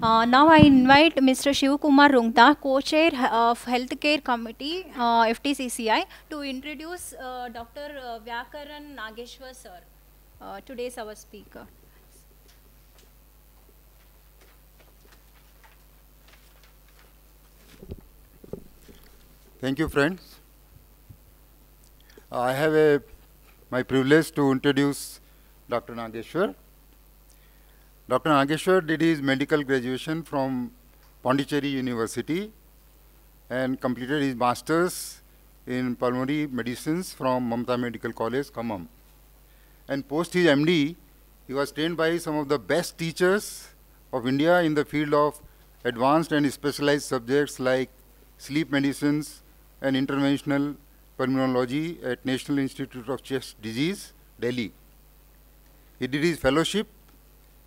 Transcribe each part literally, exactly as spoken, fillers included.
Uh, now I invite Mister Shiv Kumar Rungta, co-chair of Healthcare Committee, uh, F T C C I, to introduce uh, Doctor Vyakaran Nageshwar, sir, uh, today's our speaker. Thank you, friends. I have a, my privilege to introduce Doctor Nageshwar. Doctor Nageshwar did his medical graduation from Pondicherry University and completed his master's in pulmonary medicines from Mamata Medical College, Kammam. And post his M D, he was trained by some of the best teachers of India in the field of advanced and specialized subjects like sleep medicines and interventional pulmonology at National Institute of Chest Disease, Delhi. He did his fellowship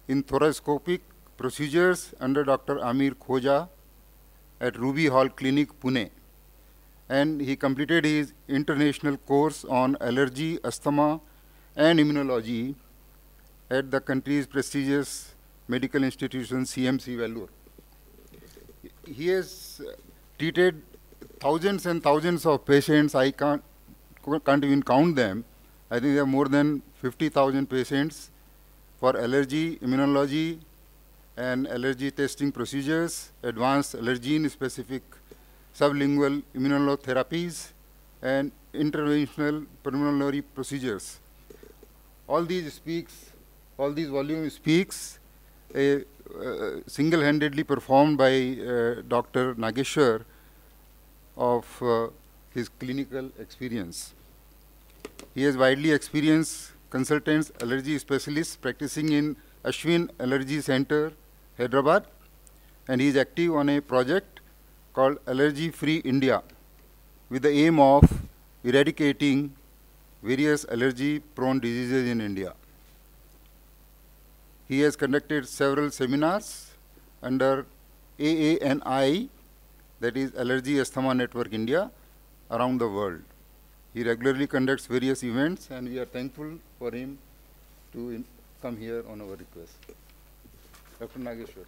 in thoracoscopic procedures under Doctor Amir Khoja at Ruby Hall Clinic, Pune. And he completed his international course on allergy, asthma, and immunology at the country's prestigious medical institution, C M C Valor. He has treated thousands and thousands of patients. I can't, can't even count them. I think there are more than fifty thousand patients for allergy, immunology, and allergy testing procedures, advanced allergen-specific sublingual immunotherapies, and interventional pulmonary procedures. All these speaks, all these volume speaks, a, uh, single-handedly performed by uh, Doctor Nageshwar, of uh, his clinical experience. He has widely experienced consultants, allergy specialists practicing in Ashwin Allergy Center, Hyderabad, and he is active on a project called Allergy Free India with the aim of eradicating various allergy-prone diseases in India. He has conducted several seminars under A A N I, that is Allergy Asthma Network India, around the world. He regularly conducts various events, and we are thankful for him to in come here on our request. Doctor Nageshwar.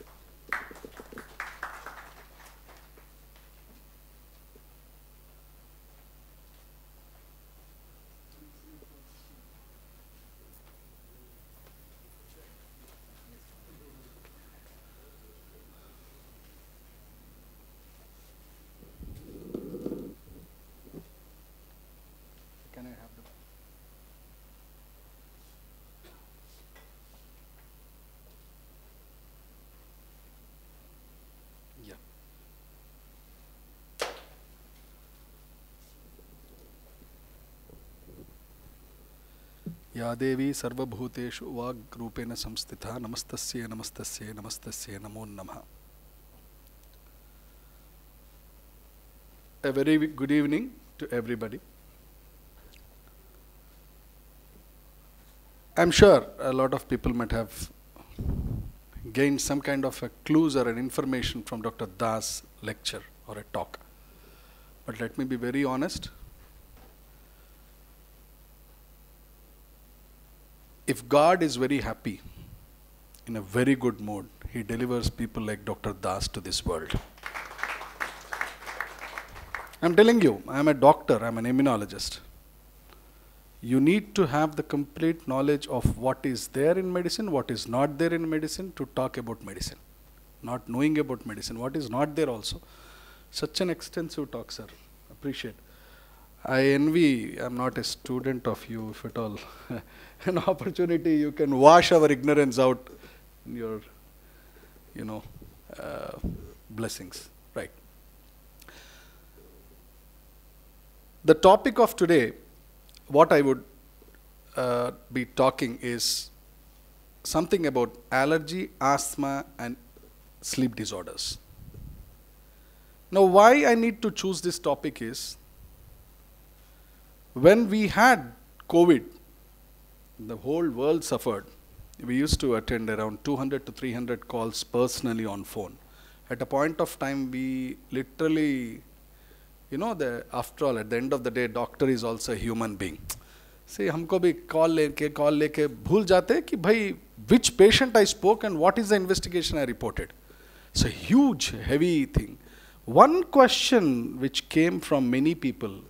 या देवी सर्वभूतेषु वाग्रूपेण संस्थिता नमस्तस्यै नमस्तस्यै नमस्तस्यै नमो नमः. A very good evening to everybody. I'm sure a lot of people might have gained some kind of a clues or an information from Doctor Das' lecture or a talk. But let me be very honest. If God is very happy, in a very good mood, He delivers people like Doctor Das to this world. I'm telling you, I'm a doctor, I'm an immunologist. You need to have the complete knowledge of what is there in medicine, what is not there in medicine, to talk about medicine. Not knowing about medicine, what is not there also. Such an extensive talk, sir. Appreciate. I envy, I'm not a student of you, if at all. An opportunity, you can wash our ignorance out in your, you know, uh, blessings, right? The topic of today, what I would uh, be talking is something about allergy, asthma, and sleep disorders. Now, why I need to choose this topic is, when we had COVID, the whole world suffered. We used to attend around two hundred to three hundred calls personally on phone. At a point of time, we literally, you know, the, after all, at the end of the day, doctor is also a human being. See, humko bhi call leke, call leke, bhul jate ki, bhai, which patient I spoke and what is the investigation I reported. It's a huge, heavy thing. One question which came from many people,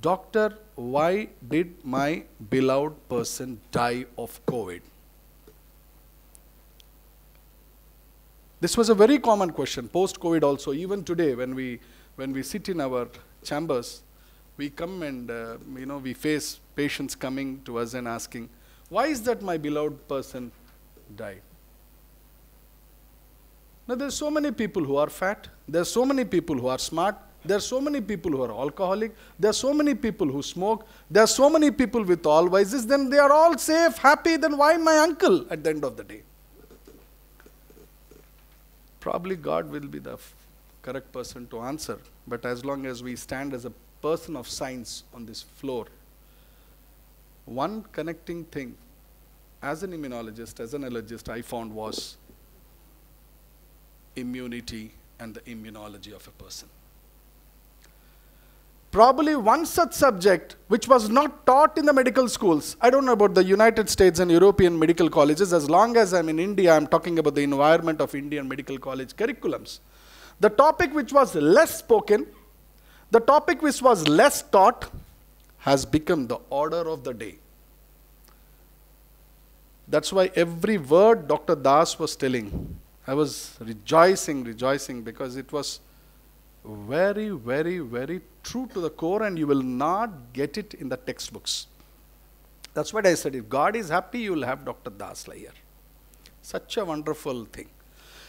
Doctor, why did my beloved person die of COVID? This was a very common question, post-COVID also. Even today, when we, when we sit in our chambers, we come and uh, you know, we face patients coming to us and asking, why is that my beloved person died? Now, there are so many people who are fat. There are so many people who are smart. There are so many people who are alcoholic. There are so many people who smoke. There are so many people with all vices. Then they are all safe, happy. Then why my uncle at the end of the day? Probably God will be the correct person to answer. But as long as we stand as a person of science on this floor, one connecting thing, as an immunologist, as an allergist, I found was immunity and the immunology of a person. Probably one such subject which was not taught in the medical schools. I don't know about the United States and European medical colleges. As long as I'm in India, I'm talking about the environment of Indian medical college curriculums. The topic which was less spoken, the topic which was less taught, has become the order of the day. That's why every word Doctor Das was telling, I was rejoicing, rejoicing, because it was very, very, very true to the core, and you will not get it in the textbooks. That's what I said. If God is happy, you will have Doctor Das here. Such a wonderful thing.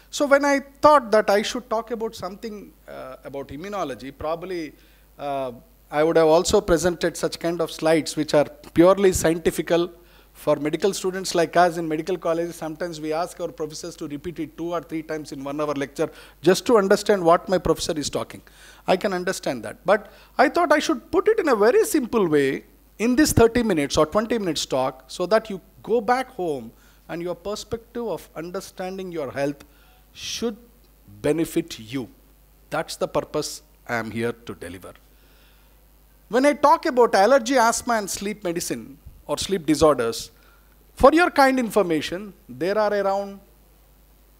So when I thought that I should talk about something uh, about immunology, probably uh, I would have also presented such kind of slides which are purely scientifical. For medical students like us in medical colleges, sometimes we ask our professors to repeat it two or three times in one hour lecture just to understand what my professor is talking. I can understand that. But I thought I should put it in a very simple way in this thirty minutes or twenty minutes talk so that you go back home and your perspective of understanding your health should benefit you. That's the purpose I am here to deliver. When I talk about allergy, asthma, and sleep medicine, or sleep disorders, for your kind information, there are around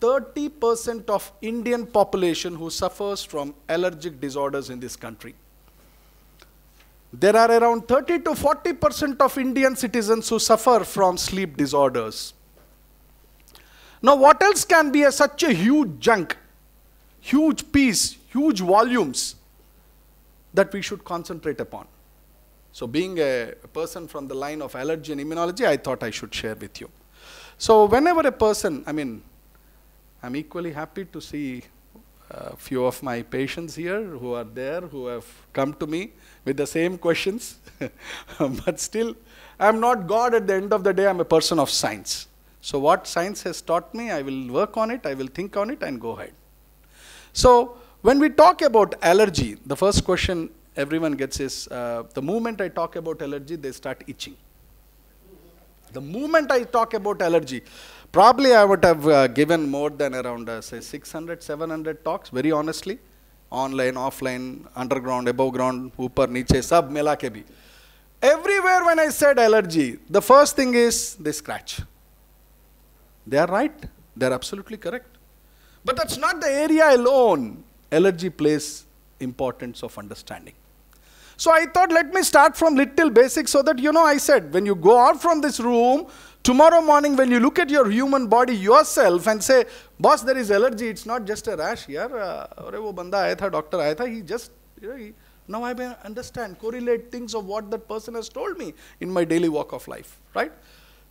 thirty percent of Indian population who suffers from allergic disorders in this country. There are around thirty to forty percent of Indian citizens who suffer from sleep disorders. Now, what else can be a, such a huge junk, huge piece, huge volumes that we should concentrate upon? So being a person from the line of allergy and immunology, I thought I should share with you. So whenever a person, I mean, I'm equally happy to see a few of my patients here who are there, who have come to me with the same questions. But still, I'm not God at the end of the day. I'm a person of science. So what science has taught me, I will work on it, I will think on it, and go ahead. So when we talk about allergy, the first question everyone gets is, uh, the moment I talk about allergy, they start itching. The moment I talk about allergy, probably I would have uh, given more than around, uh, say, six hundred, seven hundred talks, very honestly, online, offline, underground, above ground, upar, niche, sab, mela ke bhi. Everywhere when I said allergy, the first thing is they scratch. They are right. They are absolutely correct. But that's not the area alone. Allergy plays importance of understanding. So I thought, let me start from little basics so that, you know, I said, when you go out from this room, tomorrow morning when you look at your human body yourself and say, boss, there is allergy, it's not just a rash. Yaar, aur wo banda aaya tha, doctor aaya tha, he just, you know, he, now I understand, correlate things of what that person has told me in my daily walk of life, right?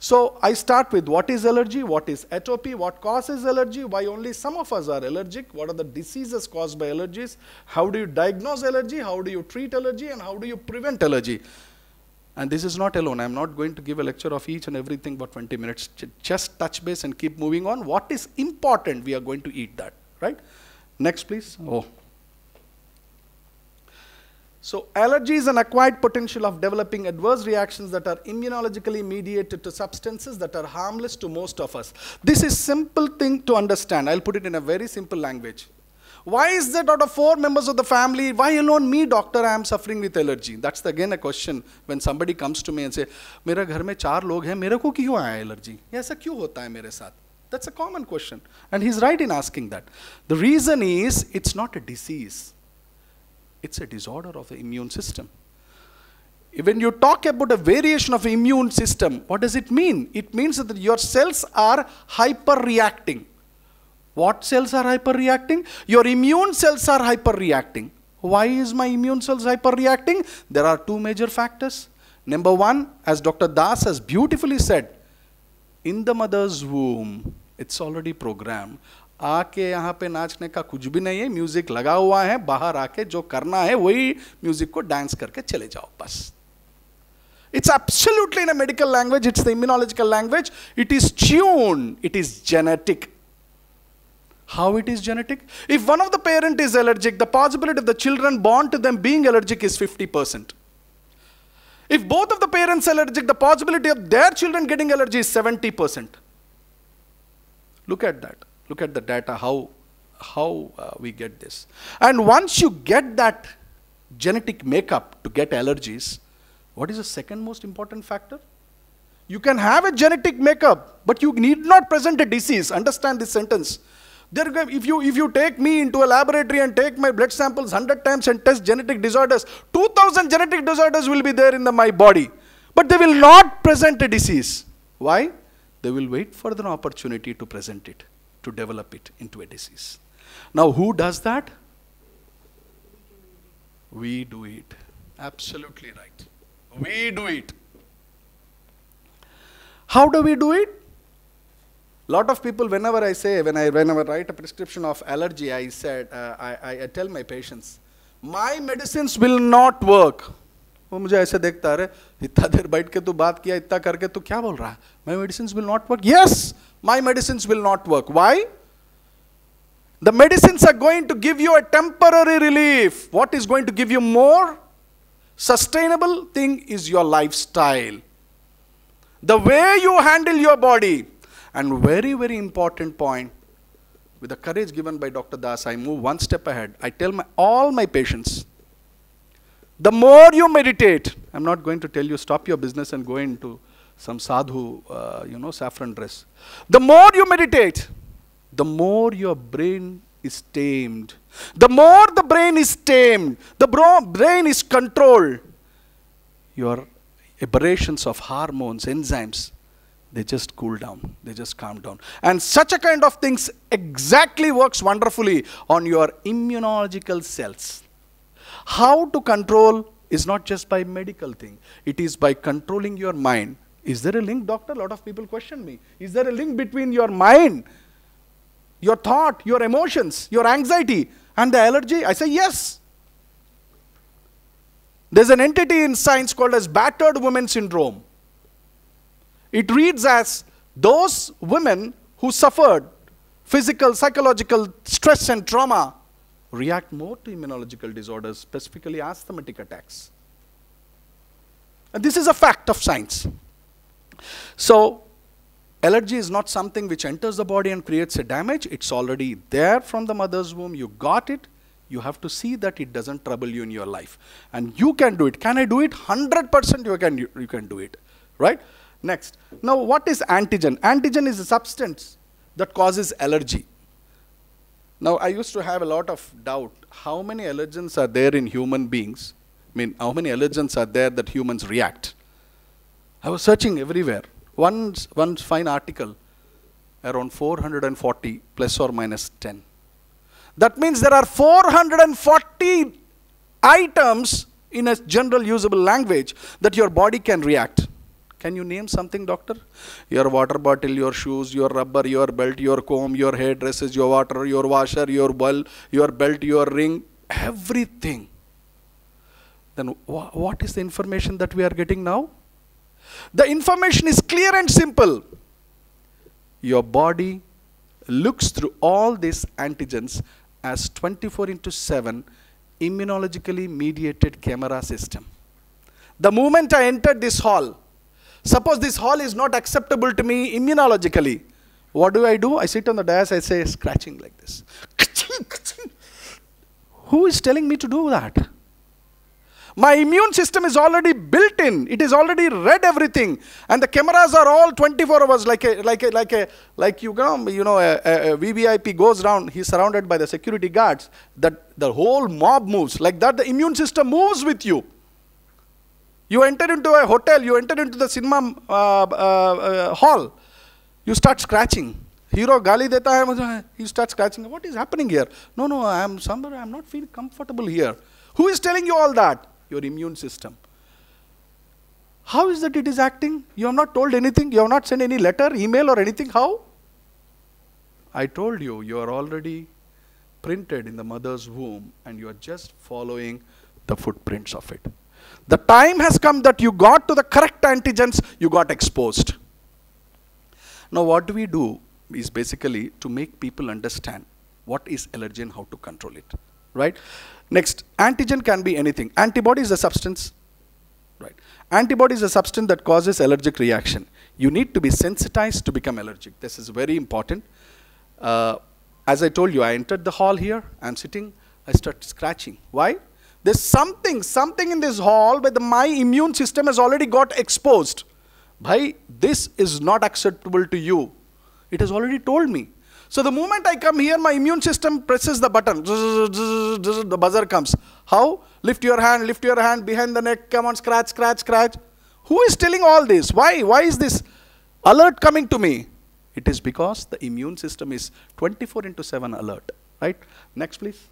So I start with what is allergy, what is atopy, what causes allergy, why only some of us are allergic, what are the diseases caused by allergies, how do you diagnose allergy, how do you treat allergy, and how do you prevent allergy. And this is not alone. I'm not going to give a lecture of each and everything for twenty minutes. Just touch base and keep moving on. What is important, we are going to eat that, right? Next, please. Oh. So allergy is an acquired potential of developing adverse reactions that are immunologically mediated to substances that are harmless to most of us. This is a simple thing to understand. I'll put it in a very simple language. Why is that out of four members of the family, why alone me, doctor, I am suffering with allergy? That's the, again a question when somebody comes to me and says, मेरा घर में चार लोग हैं, मेरे को क्यों आया एलर्जी? ऐसा क्यों होता है मेरे साथ? That's a common question. And he's right in asking that. The reason is it's not a disease. It's a disorder of the immune system. When you talk about a variation of the immune system, what does it mean? It means that your cells are hyperreacting. What cells are hyperreacting? Your immune cells are hyperreacting. Why is my immune cells hyperreacting? There are two major factors. Number one, as Doctor Das has beautifully said, in the mother's womb, it's already programmed. आके यहाँ पे नाचने का कुछ भी नहीं है, music लगा हुआ है, बाहर आके जो करना है वही म्यूजिक को डांस करके चले जाओ बस. It's absolutely in a medical language, it's the immunological language, it is tuned, it is genetic. How it is genetic? If one of the parent is allergic, the possibility of the children born to them being allergic is fifty percent. If both of the parents are allergic, the possibility of their children getting allergy is seventy percent. Look at that. Look at the data, how, how uh, we get this. And once you get that genetic makeup to get allergies, what is the second most important factor? You can have a genetic makeup, but you need not present a disease. Understand this sentence. There, if, you, if you take me into a laboratory and take my blood samples one hundred times and test genetic disorders, two thousand genetic disorders will be there in the, my body. But they will not present a disease. Why? They will wait for an opportunity to present it, to develop it into a disease. Now, who does that? We do it. Absolutely right. We do it. How do we do it? Lot of people, whenever I say, when I, whenever I write a prescription of allergy, I said, uh, I, I, I tell my patients, my medicines will not work. वो मुझे ऐसे देखता है, इतना देर बैठ के तू बात किया, इतना करके तू क्या बोल रहा है? My medicines will not work. Yes, my medicines will not work. Why? The medicines are going to give you a temporary relief. What is going to give you more sustainable thing is your lifestyle. The way you handle your body. And very, very important point, with the courage given by Doctor Das, I move one step ahead. I tell my, all my patients, the more you meditate, I'm not going to tell you stop your business and go into some sadhu, uh, you know, saffron dress. The more you meditate, the more your brain is tamed. The more the brain is tamed, the brain is controlled. Your aberrations of hormones, enzymes, they just cool down, they just calm down. And such a kind of things exactly works wonderfully on your immunological cells. How to control is not just by medical thing, it is by controlling your mind. Is there a link, doctor? A lot of people question me. Is there a link between your mind, your thought, your emotions, your anxiety and the allergy? I say yes. There's an entity in science called as battered woman syndrome. It reads as those women who suffered physical, psychological stress and trauma react more to immunological disorders, specifically asthmatic attacks. And this is a fact of science. So, allergy is not something which enters the body and creates a damage. It's already there from the mother's womb. You got it. You have to see that it doesn't trouble you in your life. And you can do it. Can I do it? one hundred percent you can, you, you can do it. Right? Next. Now, what is antigen? Antigen is a substance that causes allergy. Now, I used to have a lot of doubt. How many allergens are there in human beings? I mean, how many allergens are there that humans react? I was searching everywhere. One, one fine article, around four hundred forty plus or minus ten. That means there are four hundred forty items in a general usable language that your body can react. Can you name something, doctor? Your water bottle, your shoes, your rubber, your belt, your comb, your hairdresses, your water, your washer, your bell, your belt, your ring, everything. Then wh what is the information that we are getting now? The information is clear and simple. Your body looks through all these antigens as twenty-four into seven immunologically mediated camera system. The moment I entered this hall, suppose this hall is not acceptable to me immunologically. What do I do? I sit on the dais, I say, scratching like this. Who is telling me to do that? My immune system is already built in. It is already read everything. And the cameras are all twenty-four hours, like a, like a, like a, like you come, you know, a, a, a V V I P goes down, he's surrounded by the security guards, that the whole mob moves. Like that, the immune system moves with you. You enter into a hotel, you enter into the cinema uh, uh, uh, hall, you start scratching. Hero gali deta hai, he starts scratching. What is happening here? No, no, I am somewhere, I am not feeling comfortable here. Who is telling you all that? Your immune system. How is that it is acting? You have not told anything, you have not sent any letter, email or anything. How? I told you, you are already printed in the mother's womb and you are just following the footprints of it. The time has come that you got to the correct antigens, you got exposed. Now what do we do is basically to make people understand what is allergen, how to control it, right? Next, antigen can be anything. Antibody is a substance, right? Antibody is a substance that causes allergic reaction. You need to be sensitized to become allergic. This is very important. Uh, as I told you, I entered the hall here, I'm sitting, I start scratching. Why? There's something, something in this hall where the, my immune system has already got exposed. Bhai, this is not acceptable to you. It has already told me. So the moment I come here, my immune system presses the button. The buzzer comes. How? Lift your hand, lift your hand, behind the neck, come on, scratch, scratch, scratch. Who is telling all this? Why? Why is this alert coming to me? It is because the immune system is twenty-four into seven alert, right? Next, please.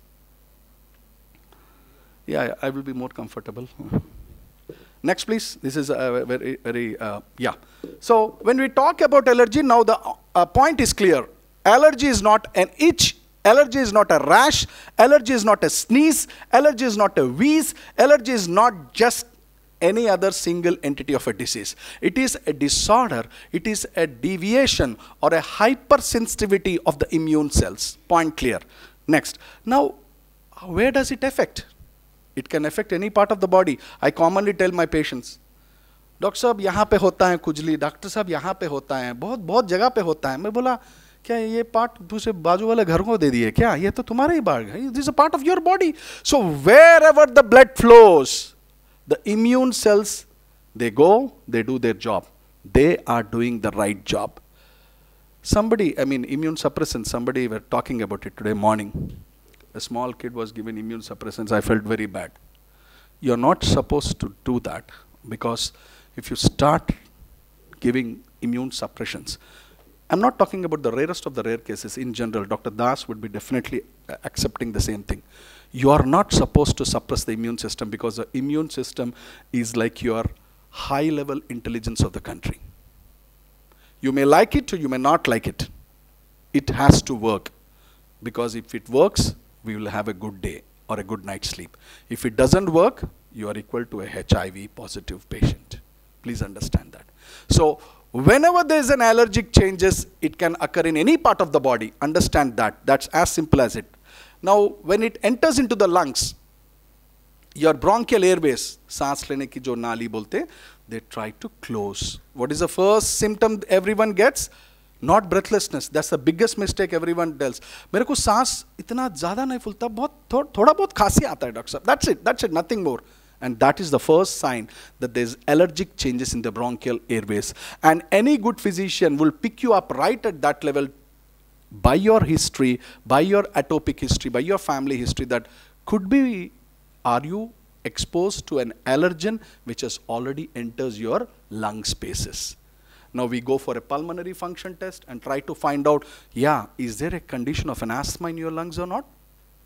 Yeah, I will be more comfortable. Next, please. This is a very, very, uh, yeah. So when we talk about allergy, now the uh, point is clear. Allergy is not an itch, allergy is not a rash, allergy is not a sneeze, allergy is not a wheeze, allergy is not just any other single entity of a disease. It is a disorder, it is a deviation or a hypersensitivity of the immune cells. Point clear. Next. Now, where does it affect? It can affect any part of the body. I commonly tell my patients, Doctor Sahab, yahan pe hota hai khujli. Doctor Sahab, yahan pe hota hai. Bahut, bahut jagah pe hota hai. Main bola, kya ye part dusre baaju wale ghar ko de diye? Kya? Ye to tumhara hi bag hai. This is a part of your body. So wherever the blood flows, the immune cells, they go, they do their job. They are doing the right job. Somebody, I mean, immune suppressant, somebody were talking about it today morning. A small kid was given immune suppressants. I felt very bad. You're not supposed to do that, because if you start giving immune suppressions, I'm not talking about the rarest of the rare cases. In general, Doctor Das would be definitely accepting the same thing. You are not supposed to suppress the immune system, because the immune system is like your high-level intelligence of the country. You may like it or you may not like it. It has to work, because if it works, we will have a good day or a good night's sleep. If it doesn't work, you are equal to a H I V positive patient. Please understand that. So whenever there is an allergic changes, it can occur in any part of the body. Understand that. That's as simple as it. Now, when it enters into the lungs, your bronchial airways, saans lene ki jo nali bolte, they try to close. What is the first symptom everyone gets? Not breathlessness. That's the biggest mistake everyone tells. Mere ko saans itna zyada nahi fulta, bahut thoda bahut khasi aata hai, Doctor Sir. That's it. That's it. Nothing more. And that is the first sign that there's allergic changes in the bronchial airways. And any good physician will pick you up right at that level by your history, by your atopic history, by your family history, that could be, are you exposed to an allergen which has already enters your lung spaces? Now we go for a pulmonary function test and try to find out, yeah, is there a condition of an asthma in your lungs or not?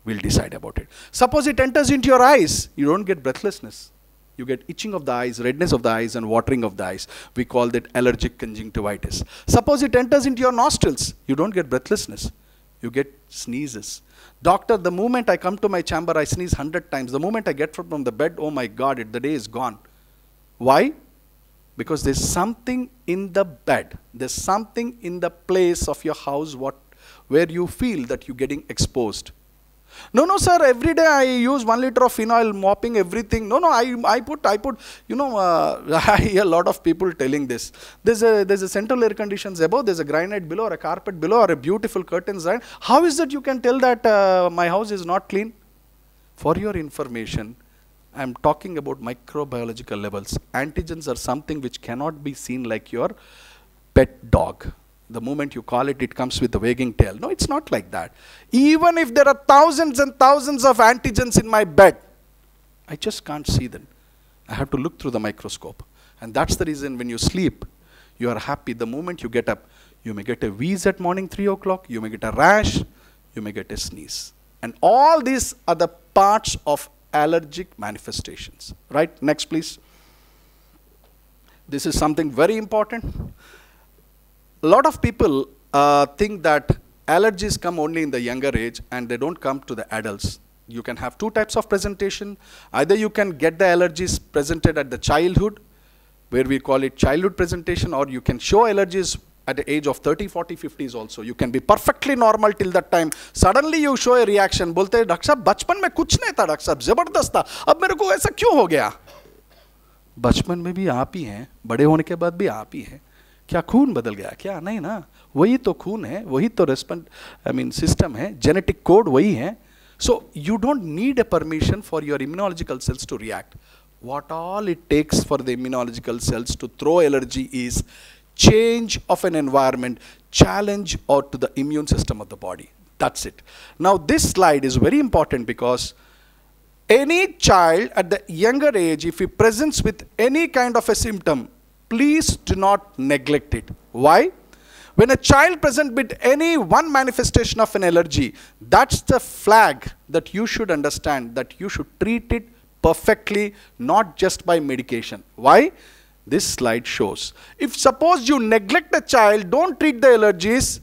We'll decide about it. Suppose it enters into your eyes, you don't get breathlessness. You get itching of the eyes, redness of the eyes, and watering of the eyes. We call that allergic conjunctivitis. Suppose it enters into your nostrils, you don't get breathlessness. You get sneezes. Doctor, the moment I come to my chamber, I sneeze a hundred times. The moment I get from the bed, oh my God, it, the day is gone. Why? Because there's something in the bed, there's something in the place of your house what, where you feel that you're getting exposed. No, no, sir, every day I use one liter of phenol, mopping everything. No, no, I, I put, I put, you know, uh, I hear a lot of people telling this. There's a, there's a central air conditions above, there's a granite below, or a carpet below, or a beautiful curtains, right? How is that you can tell that uh, my house is not clean? For your information, I'm talking about microbiological levels. Antigens are something which cannot be seen like your pet dog. The moment you call it, it comes with a wagging tail. No, it's not like that. Even if there are thousands and thousands of antigens in my bed, I just can't see them. I have to look through the microscope. And that's the reason when you sleep, you are happy. The moment you get up, you may get a wheeze at morning three o'clock, you may get a rash, you may get a sneeze. And all these are the parts of allergic manifestations. Right? Next, please. This is something very important. A lot of people uh, think that allergies come only in the younger age and they don't come to the adults. You can have two types of presentation. Either you can get the allergies presented at the childhood, where we call it childhood presentation, or you can show allergies at the age of thirty, forty, fifties also. You can be perfectly normal till that time. Suddenly you show a reaction. बोलते हैं doctor साहब बचपन में कुछ नहीं था doctor साहब जबरदस्त था अब मेरे को ऐसा क्यों हो गया? बचपन में भी आप ही हैं, बड़े होने के बाद भी आप ही हैं. क्या खून बदल गया? क्या नहीं ना, वही तो खून है, वही तो रेस्पॉन्ड आई मीन सिस्टम है, जेनेटिक कोड वही है. So you don't need a permission for your immunological cells to react. What all it takes for the immunological cells to throw allergy is change of an environment, challenge out to the immune system of the body. That's it. Now this slide is very important because any child at the younger age, if he presents with any kind of a symptom, please do not neglect it. Why? When a child presents with any one manifestation of an allergy, that's the flag that you should understand, that you should treat it perfectly, not just by medication. Why? This slide shows. If suppose you neglect the child, don't treat the allergies,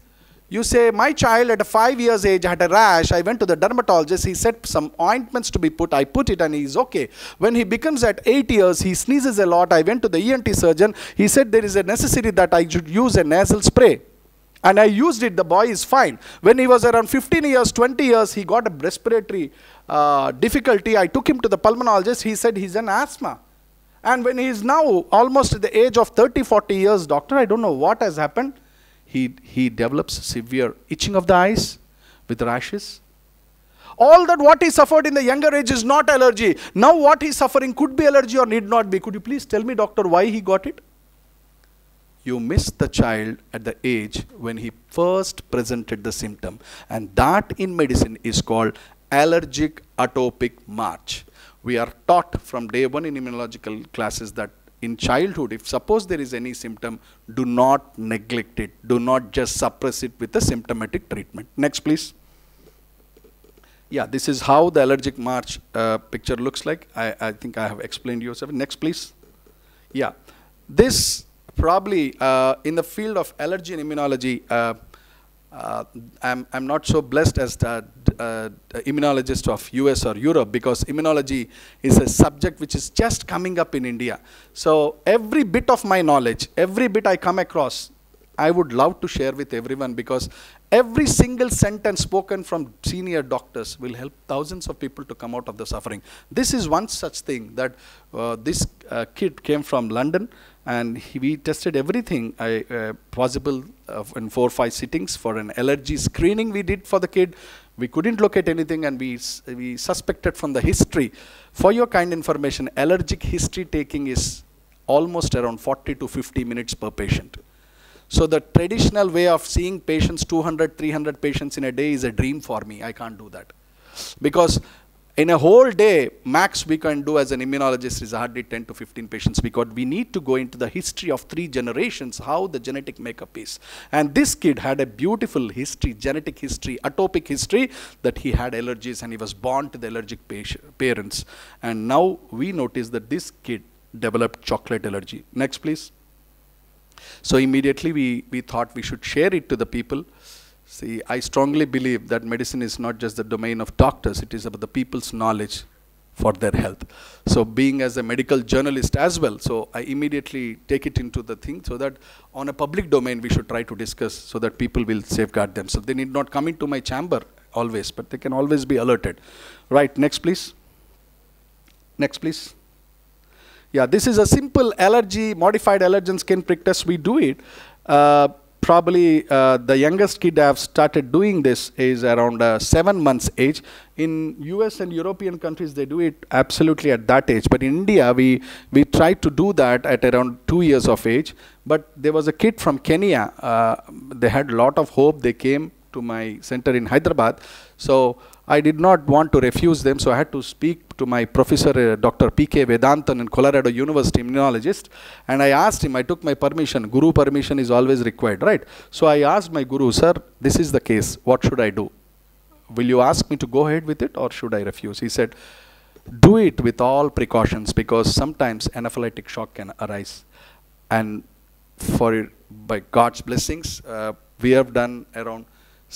you say, my child at five years age had a rash, I went to the dermatologist, he said some ointments to be put, I put it and he's okay. When he becomes at eight years, he sneezes a lot, I went to the E N T surgeon, he said there is a necessity that I should use a nasal spray. And I used it, the boy is fine. When he was around fifteen years, twenty years, he got a respiratory uh, difficulty, I took him to the pulmonologist, he said he's an asthma. And when he is now almost at the age of thirty, forty years, doctor, I don't know what has happened, He, he develops severe itching of the eyes with rashes. All that what he suffered in the younger age is not allergy. Now what he's suffering could be allergy or need not be. Could you please tell me, doctor, why he got it? You missed the child at the age when he first presented the symptom. And that in medicine is called allergic atopic march. We are taught from day one in immunological classes that in childhood, if suppose there is any symptom, do not neglect it. Do not just suppress it with a symptomatic treatment. Next, please. Yeah, this is how the allergic march uh, picture looks like. I, I think I have explained yourself. Next, please. Yeah, this probably uh, in the field of allergy and immunology, uh, Uh, I'm, I'm not so blessed as the uh, immunologist of U S or Europe because immunology is a subject which is just coming up in India. So every bit of my knowledge, every bit I come across, I would love to share with everyone because every single sentence spoken from senior doctors will help thousands of people to come out of the suffering. This is one such thing that uh, this uh, kid came from London. And he, we tested everything I, uh, possible uh, in four or five sittings for an allergy screening we did for the kid. We couldn't locate anything and we, we suspected from the history. For your kind information, allergic history taking is almost around forty to fifty minutes per patient. So the traditional way of seeing patients, two hundred, three hundred patients in a day is a dream for me. I can't do that. Because in a whole day, max we can do as an immunologist is hardly ten to fifteen patients because we need to go into the history of three generations, how the genetic makeup is. And this kid had a beautiful history, genetic history, atopic history, that he had allergies and he was born to the allergic parents. And now we notice that this kid developed chocolate allergy. Next, please. So immediately we, we thought we should share it to the people. See, I strongly believe that medicine is not just the domain of doctors, it is about the people's knowledge for their health. So being as a medical journalist as well, so I immediately take it into the thing so that on a public domain we should try to discuss so that people will safeguard themselves. They need not come into my chamber always, but they can always be alerted. Right, next please. Next please. Yeah, this is a simple allergy, modified allergen skin prick test. We do it. Uh, probably uh, the youngest kid I have started doing this is around uh, seven months age. In U S and European countries, they do it absolutely at that age. But in India, we, we tried to do that at around two years of age. But there was a kid from Kenya. Uh, they had a lot of hope. They came to my center in Hyderabad. So I did not want to refuse them. So I had to speak to my professor, uh, Doctor P. K. Vedantan in Colorado University, immunologist. And I asked him, I took my permission. Guru permission is always required, right? So I asked my guru, sir, this is the case. What should I do? Will you ask me to go ahead with it or should I refuse? He said, do it with all precautions because sometimes anaphylactic shock can arise. And for by God's blessings, uh, we have done around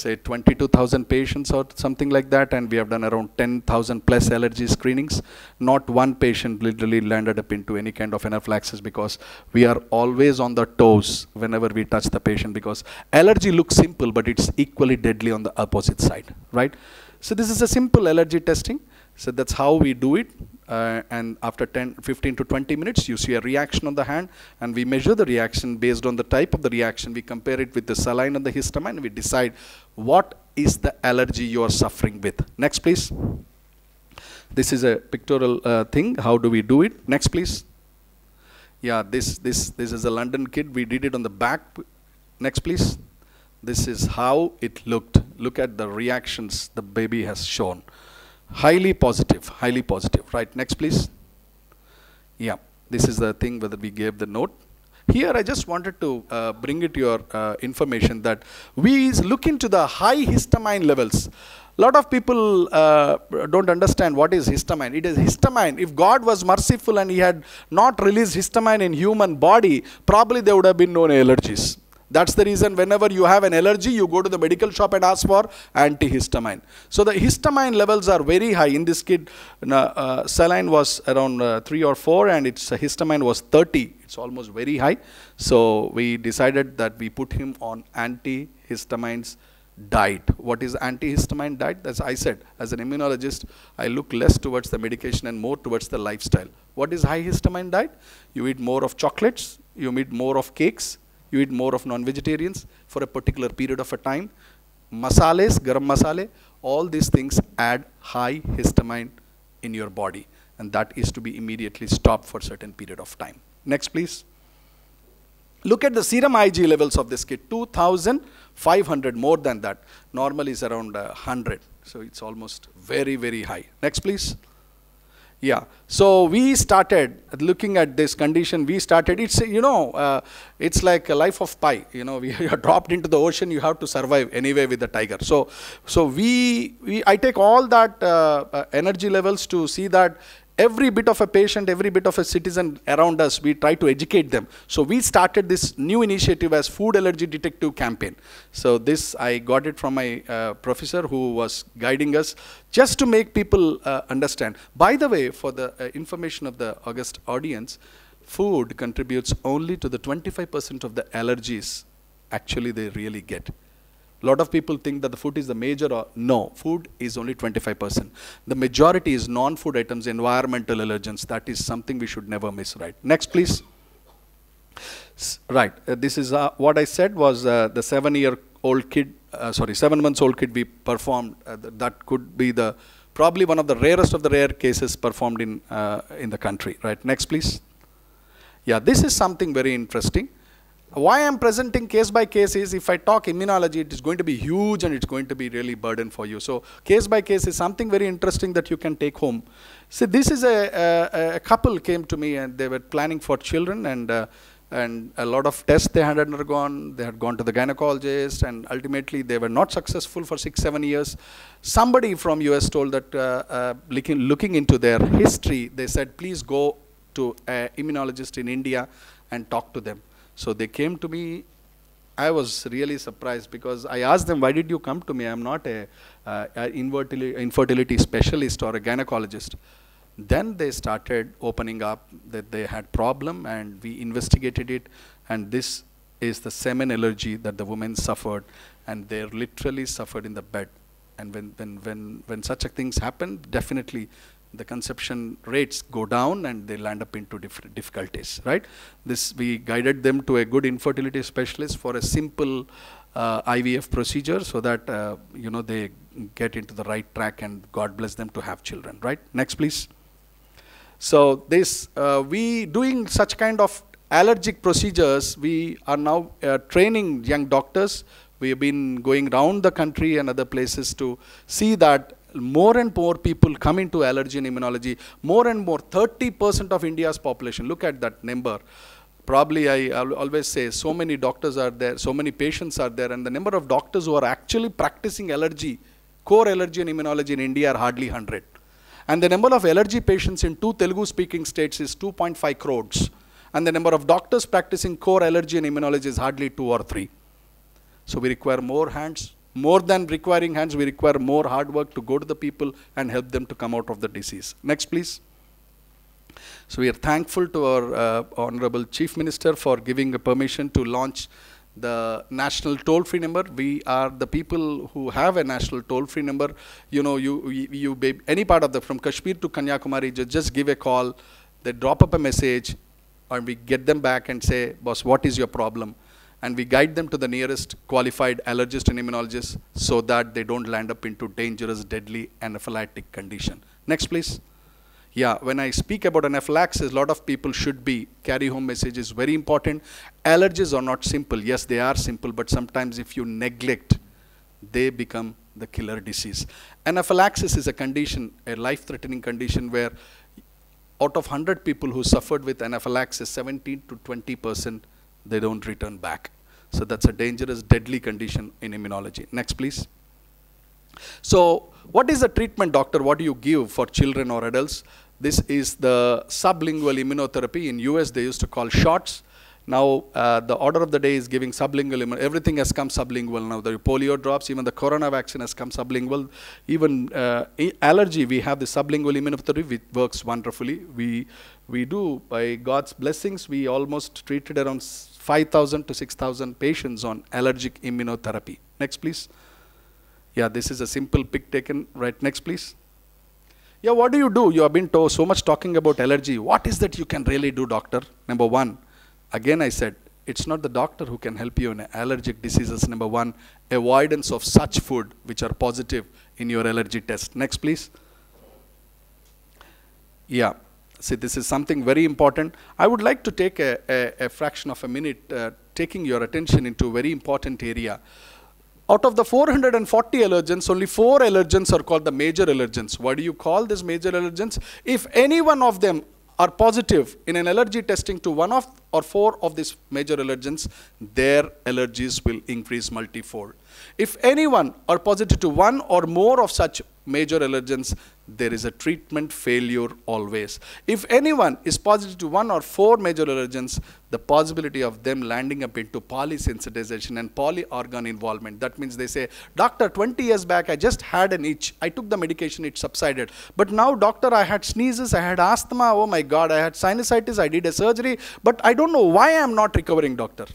say twenty-two thousand patients or something like that, and we have done around ten thousand plus allergy screenings. Not one patient literally landed up into any kind of anaphylaxis because we are always on the toes whenever we touch the patient because allergy looks simple, but it's equally deadly on the opposite side, right? So this is a simple allergy testing. So that's how we do it. Uh, and after ten, fifteen to twenty minutes, you see a reaction on the hand, and we measure the reaction based on the type of the reaction. We compare it with the saline and the histamine, and we decide what is the allergy you are suffering with. Next, please. This is a pictorial uh, thing. How do we do it? Next, please. Yeah, this, this, this is a London kid. We did it on the back. Next, please. This is how it looked. Look at the reactions the baby has shown. Highly positive, highly positive. Right, next please. Yeah, this is the thing whether we gave the note. Here I just wanted to uh, bring it to your uh, information that we look into the high histamine levels. A lot of people uh, don't understand what is histamine. It is histamine. If God was merciful and he had not released histamine in human body, probably there would have been no allergies. That's the reason whenever you have an allergy, you go to the medical shop and ask for antihistamine. So the histamine levels are very high. In this kid, uh, uh, saline was around uh, three or four, and its uh, histamine was thirty. It's almost very high. So we decided that we put him on antihistamines diet. What is antihistamine diet? As I said, as an immunologist, I look less towards the medication and more towards the lifestyle. What is high histamine diet? You eat more of chocolates. You eat more of cakes. You eat more of non-vegetarians for a particular period of a time. Masales, garam masale, all these things add high histamine in your body. And that is to be immediately stopped for a certain period of time. Next, please. Look at the serum I G levels of this kid, two thousand five hundred, more than that. Normally is around uh, one hundred. So it's almost very, very high. Next, please. Yeah, so we started looking at this condition. We started, it's, you know, uh, it's like a life of Pi. You know, we are dropped into the ocean, you have to survive anyway with the tiger. So, so we, we I take all that uh, uh, energy levels to see that every bit of a patient, every bit of a citizen around us, we try to educate them. So we started this new initiative as Food Allergy Detective Campaign. So this, I got it from my uh, professor who was guiding us just to make people uh, understand. By the way, for the uh, information of the august audience, food contributes only to the twenty-five percent of the allergies actually they really get. A lot of people think that the food is the major, or no, food is only twenty-five percent. The majority is non-food items, environmental allergens. That is something we should never miss, right? Next, please. S right, uh, this is uh, what I said was uh, the seven-year-old kid, uh, sorry, seven months old kid we performed. Uh, th that could be the, probably one of the rarest of the rare cases performed in, uh, in the country, right? Next, please. Yeah, this is something very interesting. Why I'm presenting case by case is if I talk immunology, it is going to be huge and it's going to be really a burden for you. So case by case is something very interesting that you can take home. See, this is a, a, a couple came to me and they were planning for children and, uh, and a lot of tests they had undergone. They had gone to the gynecologist and ultimately they were not successful for six, seven years. Somebody from U S told that uh, uh, looking, looking into their history, they said, please go to an immunologist in India and talk to them. So they came to me. I was really surprised because I asked them, why did you come to me? I'm not a, uh, a infertility, infertility specialist or a gynecologist. Then they started opening up that they had problem and we investigated it. And this is the semen allergy that the women suffered. And they literally suffered in the bed. And when, when, when, when such a things happen, definitely the conception rates go down and they land up into different difficulties, right? This, we guided them to a good infertility specialist for a simple uh, I V F procedure so that, uh, you know, they get into the right track and God bless them to have children, right? Next, please. So this, uh, we doing such kind of allergic procedures, we are now uh, training young doctors. We have been going around the country and other places to see that more and more people come into allergy and immunology. More and more, thirty percent of India's population, look at that number. Probably I always say so many doctors are there, so many patients are there, and the number of doctors who are actually practicing allergy, core allergy and immunology in India are hardly one hundred. And the number of allergy patients in two Telugu-speaking states is two point five crores. And the number of doctors practicing core allergy and immunology is hardly two or three. So we require more hands. More than requiring hands, we require more hard work to go to the people and help them to come out of the disease. Next, please. So we are thankful to our uh, Honorable Chief Minister for giving a permission to launch the national toll-free number. We are the people who have a national toll-free number. You know, you, you, you any part of the, from Kashmir to Kanyakumari, just, just give a call. They drop up a message and we get them back and say, boss, what is your problem? And we guide them to the nearest qualified allergist and immunologist so that they don't land up into dangerous, deadly anaphylactic condition. Next, please. Yeah, when I speak about anaphylaxis, a lot of people should be, carry home message is very important. Allergies are not simple. Yes, they are simple, but sometimes if you neglect, they become the killer disease. Anaphylaxis is a condition, a life-threatening condition where out of one hundred people who suffered with anaphylaxis, seventeen to twenty percent they don't return back. So that's a dangerous, deadly condition in immunology. Next, please. So what is the treatment, doctor? What do you give for children or adults? This is the sublingual immunotherapy. In U S, they used to call shots. Now, uh, the order of the day is giving sublingual immunotherapy. Everything has come sublingual now. The polio drops, even the corona vaccine has come sublingual. Even uh, allergy, we have the sublingual immunotherapy, which works wonderfully. We, we do, by God's blessings, we almost treated around five thousand to six thousand patients on allergic immunotherapy. Next, please. Yeah, this is a simple pic taken. Right, next, please. Yeah, what do you do? You have been told so much talking about allergy. What is that you can really do, doctor? Number one, again I said, it's not the doctor who can help you in allergic diseases. Number one, avoidance of such food which are positive in your allergy test. Next, please. Yeah, see, this is something very important. I would like to take a, a, a fraction of a minute uh, taking your attention into a very important area. Out of the four hundred forty allergens, only four allergens are called the major allergens. Why do you call these major allergens? If any one of them are positive in an allergy testing to one of or four of these major allergens, their allergies will increase multifold. If anyone are positive to one or more of such major allergens, there is a treatment failure always. If anyone is positive to one or four major allergens, the possibility of them landing up into polysensitization and polyorgan involvement. That means they say, doctor, twenty years back, I just had an itch. I took the medication, it subsided. But now, doctor, I had sneezes, I had asthma, oh my God, I had sinusitis, I did a surgery, but I don't know why I'm not recovering, doctor.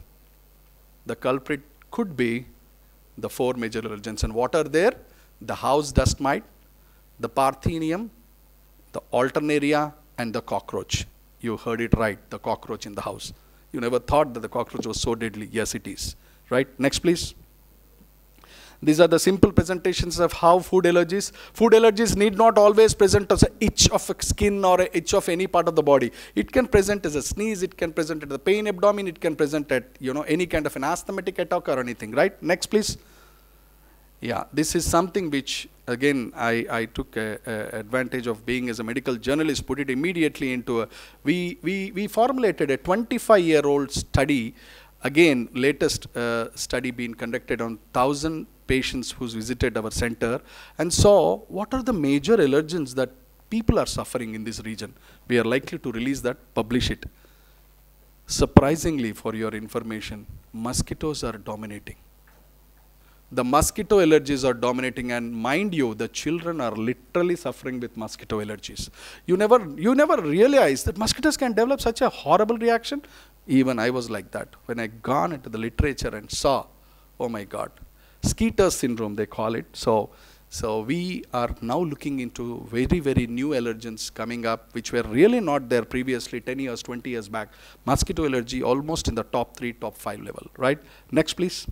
The culprit could be the four major allergens. And what are there? The house dust mite, the Parthenium, the Alternaria, and the cockroach. You heard it right, the cockroach in the house. You never thought that the cockroach was so deadly. Yes, it is. Right? Next, please. These are the simple presentations of how food allergies. Food allergies need not always present as an itch of a skin or an itch of any part of the body. It can present as a sneeze, it can present at the pain abdomen, it can present at, you know, any kind of an asthmatic attack or anything, right? Next, please. Yeah, this is something which, again, I, I took a, a advantage of being as a medical journalist, put it immediately into a, we, we, we formulated a twenty-five-year-old study, again, latest uh, study being conducted on one thousand patients who visited our center and saw what are the major allergens that people are suffering in this region. We are likely to release that, publish it. Surprisingly, for your information, mosquitoes are dominating. The mosquito allergies are dominating, and mind you, the children are literally suffering with mosquito allergies. You never, you never realize that mosquitoes can develop such a horrible reaction. Even I was like that. When I gone into the literature and saw, oh my God, skeeter syndrome, they call it. So So we are now looking into very, very new allergens coming up, which were really not there previously ten years, twenty years back. Mosquito allergy almost in the top three, top five level, right? Next, please.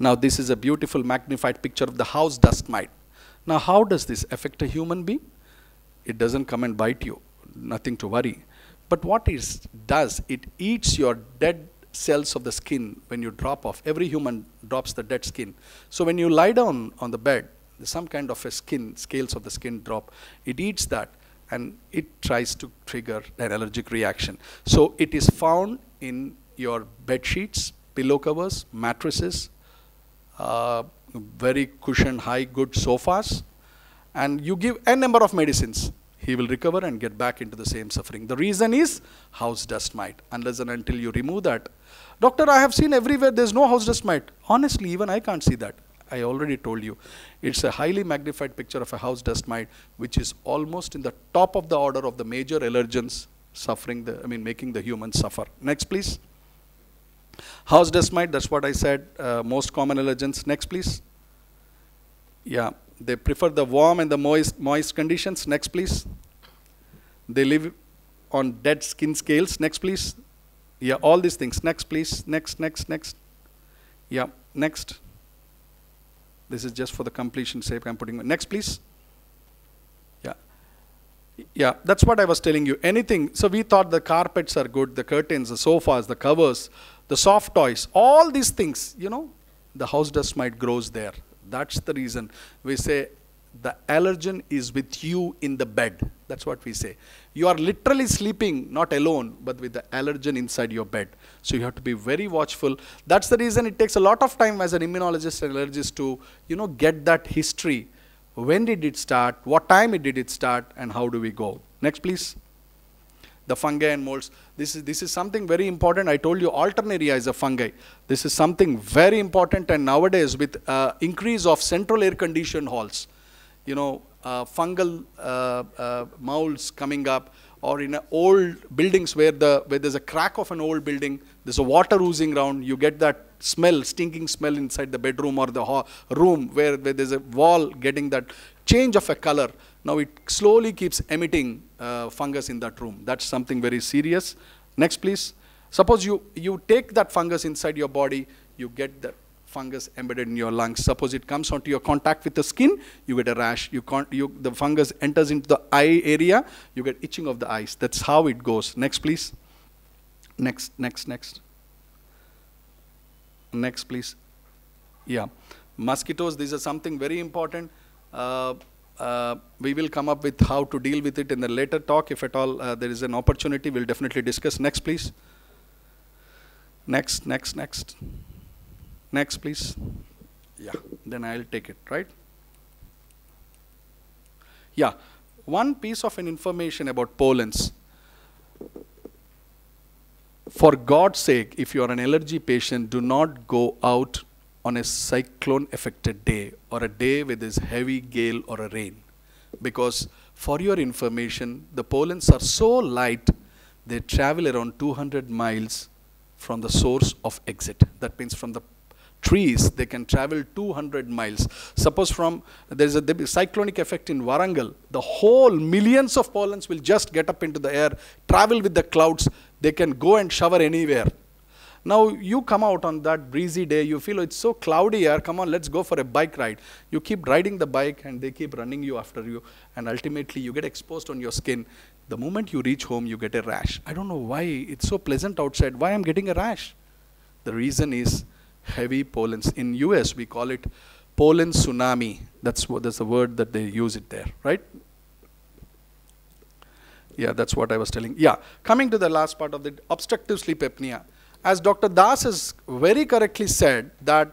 Now, this is a beautiful magnified picture of the house dust mite. Now, how does this affect a human being? It doesn't come and bite you, nothing to worry. But what it does, it eats your dead cells of the skin when you drop off. Every human drops the dead skin. So when you lie down on the bed, there's some kind of a skin, scales of the skin drop. It eats that and it tries to trigger an allergic reaction. So it is found in your bed sheets, pillow covers, mattresses, uh, very cushioned, high, good sofas, and you give n number of medicines. He will recover and get back into the same suffering. The reason is house dust mite, unless and until you remove that. Doctor, I have seen everywhere there's no house dust mite. Honestly, even I can't see that. I already told you. It's a highly magnified picture of a house dust mite, which is almost in the top of the order of the major allergens suffering, the, I mean, making the human suffer. Next, please. House dust mite, that's what I said, uh, most common allergens. Next, please. Yeah. They prefer the warm and the moist, moist conditions. Next, please. They live on dead skin scales. Next, please. Yeah, all these things. Next, please. Next, next, next. Yeah, next. This is just for the completion sake I'm putting. Next, please. Yeah. Yeah, that's what I was telling you. Anything. So we thought the carpets are good, the curtains, the sofas, the covers, the soft toys, all these things, you know, the house dust mite grows there. That's the reason we say the allergen is with you in the bed. That's what we say. You are literally sleeping, not alone, but with the allergen inside your bed. So you have to be very watchful. That's the reason it takes a lot of time as an immunologist and allergist to, you know, get that history. When did it start? What time did it start? And how do we go? Next, please. The fungi and molds. This is, this is something very important. I told you Alternaria is a fungi. This is something very important, and nowadays with uh, increase of central air conditioned halls, you know, uh, fungal uh, uh, molds coming up, or in old buildings where, the, where there's a crack of an old building, there's a water oozing around, you get that smell, stinking smell inside the bedroom or the hall, room where, where there's a wall getting that change of a color. Now it slowly keeps emitting uh, fungus in that room. That's something very serious. Next, please. Suppose you, you take that fungus inside your body, you get that fungus embedded in your lungs. Suppose it comes onto your contact with the skin, you get a rash. You can't, you, the fungus enters into the eye area, you get itching of the eyes. That's how it goes. Next, please. Next, next, next. Next, please. Yeah. Mosquitoes, these are something very important. Uh, Uh, we will come up with how to deal with it in the later talk. If at all uh, there is an opportunity, we'll definitely discuss. Next, please. Next, next, next. Next, please. Yeah, then I'll take it, right? Yeah, one piece of an information about pollens. For God's sake, if you're an allergy patient, do not go out on a cyclone-affected day or a day with this heavy gale or a rain. Because for your information, the pollens are so light, they travel around two hundred miles from the source of exit. That means from the trees, they can travel two hundred miles. Suppose from, there's a cyclonic effect in Warangal, the whole millions of pollens will just get up into the air, travel with the clouds, they can go and shower anywhere. Now, you come out on that breezy day, you feel, oh, it's so cloudy here, come on, let's go for a bike ride. You keep riding the bike and they keep running you after you, and ultimately you get exposed on your skin. The moment you reach home, you get a rash. I don't know why it's so pleasant outside, why I'm getting a rash. The reason is heavy pollens. In U S, we call it pollen tsunami. That's, what, that's the word that they use it there, right? Yeah, that's what I was telling. Yeah, coming to the last part of the obstructive sleep apnea. As Doctor Das has very correctly said, that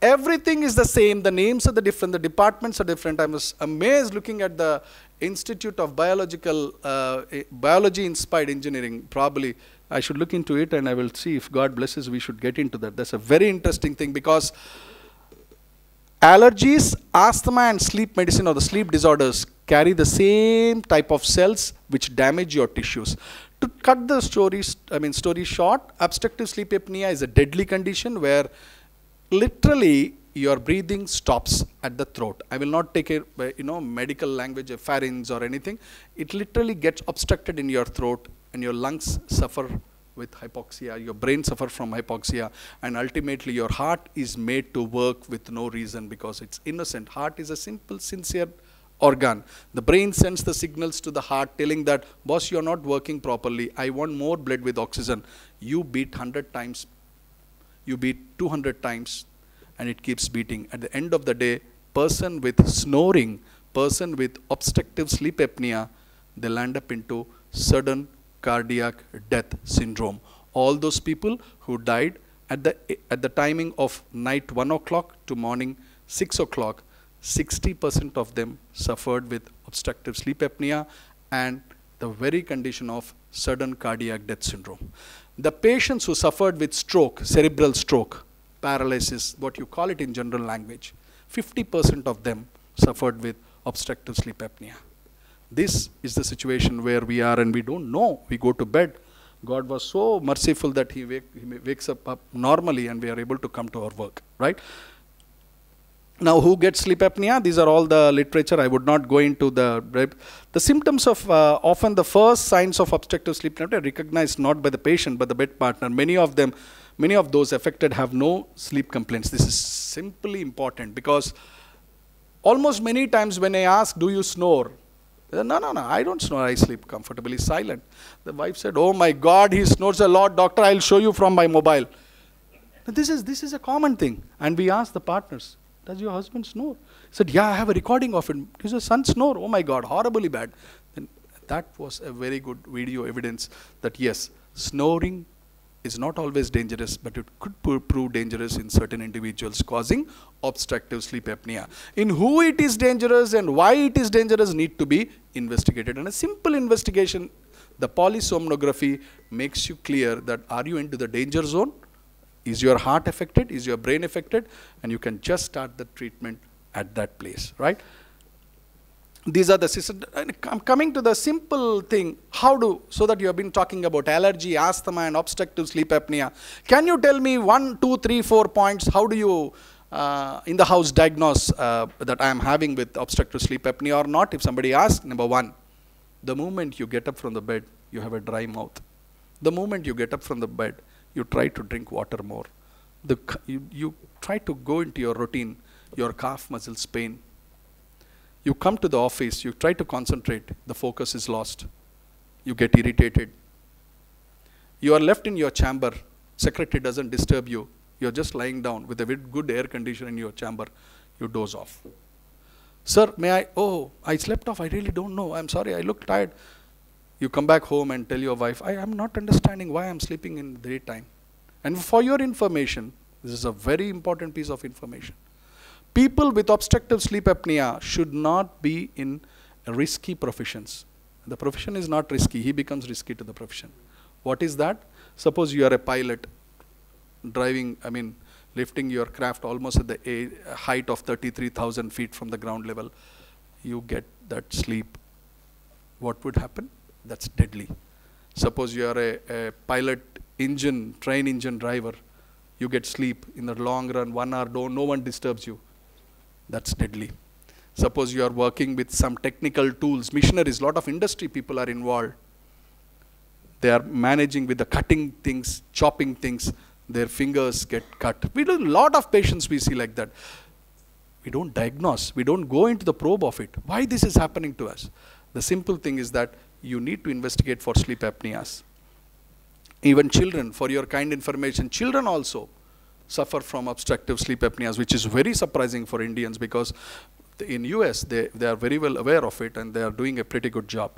everything is the same, the names are the different, the departments are different. I was amazed looking at the Institute of Biological, uh, Biology Inspired Engineering. Probably I should look into it and I will see if God blesses, we should get into that. That's a very interesting thing, because allergies, asthma and sleep medicine or the sleep disorders carry the same type of cells which damage your tissues. To cut the story, I mean, story short, obstructive sleep apnea is a deadly condition where literally your breathing stops at the throat. I will not take a, you know, medical language, a pharynx or anything. It literally gets obstructed in your throat and your lungs suffer with hypoxia, your brain suffers from hypoxia, and ultimately your heart is made to work with no reason because it's innocent. Heart is a simple, sincere organ. The brain sends the signals to the heart telling that, boss, you're not working properly. I want more blood with oxygen. You beat one hundred times, you beat two hundred times, and it keeps beating. At the end of the day, person with snoring, person with obstructive sleep apnea, they'll end up into sudden cardiac death syndrome. All those people who died at the, at the timing of night one o'clock to morning six o'clock, sixty percent of them suffered with obstructive sleep apnea and the very condition of sudden cardiac death syndrome. The patients who suffered with stroke, cerebral stroke, paralysis, what you call it in general language, fifty percent of them suffered with obstructive sleep apnea. This is the situation where we are and we don't know. We go to bed. God was so merciful that he, wake, he wakes up, up normally and we are able to come to our work, right? Now, who gets sleep apnea? These are all the literature. I would not go into the... The symptoms of uh, often the first signs of obstructive sleep apnea are recognized not by the patient but the bed partner. Many of them, many of those affected have no sleep complaints. This is simply important because almost many times when I ask, do you snore? No, no, no, I don't snore, I sleep comfortably silent. The wife said, oh my God, he snores a lot, doctor, I'll show you from my mobile. But this is, this is a common thing. And we asked the partners, does your husband snore? He said, yeah, I have a recording of him. Does your son snore? Oh my God, horribly bad. Then that was a very good video evidence that yes, snoring is not always dangerous, but it could prove dangerous in certain individuals causing obstructive sleep apnea. In who it is dangerous and why it is dangerous need to be investigated. And a simple investigation, the polysomnography, makes you clear that are you into the danger zone? Is your heart affected? Is your brain affected? And you can just start the treatment at that place, right? These are the, I'm coming to the simple thing, how do, so that you have been talking about allergy, asthma and obstructive sleep apnea. Can you tell me one, two, three, four points, how do you uh, in the house diagnose uh, that I am having with obstructive sleep apnea or not? If somebody asks, number one, the moment you get up from the bed, you have a dry mouth. The moment you get up from the bed, you try to drink water more. The, you, you try to go into your routine, your calf muscles pain. You come to the office, you try to concentrate, the focus is lost. You get irritated. You are left in your chamber, secretary doesn't disturb you. You're just lying down with a good air conditioner in your chamber. You doze off. Sir, may I? Oh, I slept off, I really don't know. I'm sorry, I look tired. You come back home and tell your wife, I am not understanding why I'm sleeping in the daytime. And for your information, this is a very important piece of information. People with obstructive sleep apnea should not be in risky professions. The profession is not risky. He becomes risky to the profession. What is that? Suppose you are a pilot driving, I mean, lifting your craft almost at the height of thirty-three thousand feet from the ground level. You get that sleep. What would happen? That's deadly. Suppose you are a, a pilot engine, train engine driver. You get sleep in the long run, one hour, no one disturbs you. That's deadly. Suppose you are working with some technical tools, machineries, lot of industry people are involved. They are managing with the cutting things, chopping things, their fingers get cut. We do a lot of patients we see like that. We don't diagnose, we don't go into the probe of it. Why this is happening to us? The simple thing is that you need to investigate for sleep apneas. Even children, for your kind information, children also suffer from obstructive sleep apneas, which is very surprising for Indians because in U S they, they are very well aware of it and they are doing a pretty good job.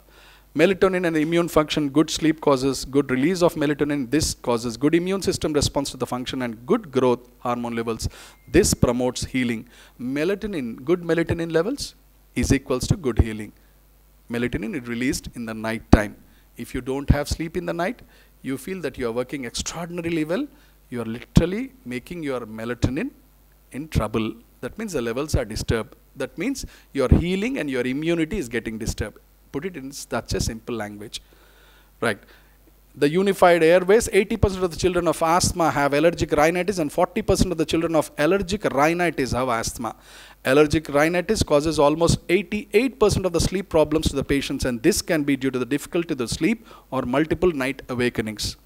Melatonin and immune function, good sleep causes good release of melatonin. This causes good immune system response to the function and good growth hormone levels. This promotes healing. Melatonin, good melatonin levels is equals to good healing. Melatonin is released in the night time. If you don't have sleep in the night, you feel that you are working extraordinarily well, you are literally making your melatonin in trouble. That means the levels are disturbed. That means your healing and your immunity is getting disturbed. Put it in such a simple language. Right. the unified airways, eighty percent of the children of asthma have allergic rhinitis and forty percent of the children of allergic rhinitis have asthma. Allergic rhinitis causes almost eighty-eight percent of the sleep problems to the patients, and this can be due to the difficulty to sleep or multiple night awakenings.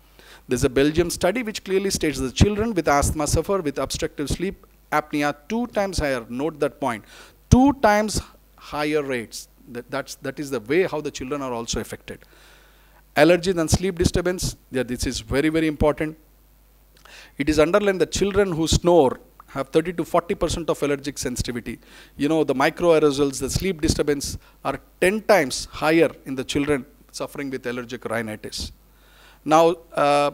There's a Belgium study which clearly states that children with asthma suffer with obstructive sleep apnea two times higher, note that point, two times higher rates. That, that's, that is the way how the children are also affected. Allergies and sleep disturbance, yeah, this is very, very important. It is underlined that children who snore have thirty to forty percent of allergic sensitivity. You know, the microaerosols, the sleep disturbance are ten times higher in the children suffering with allergic rhinitis. Now, uh,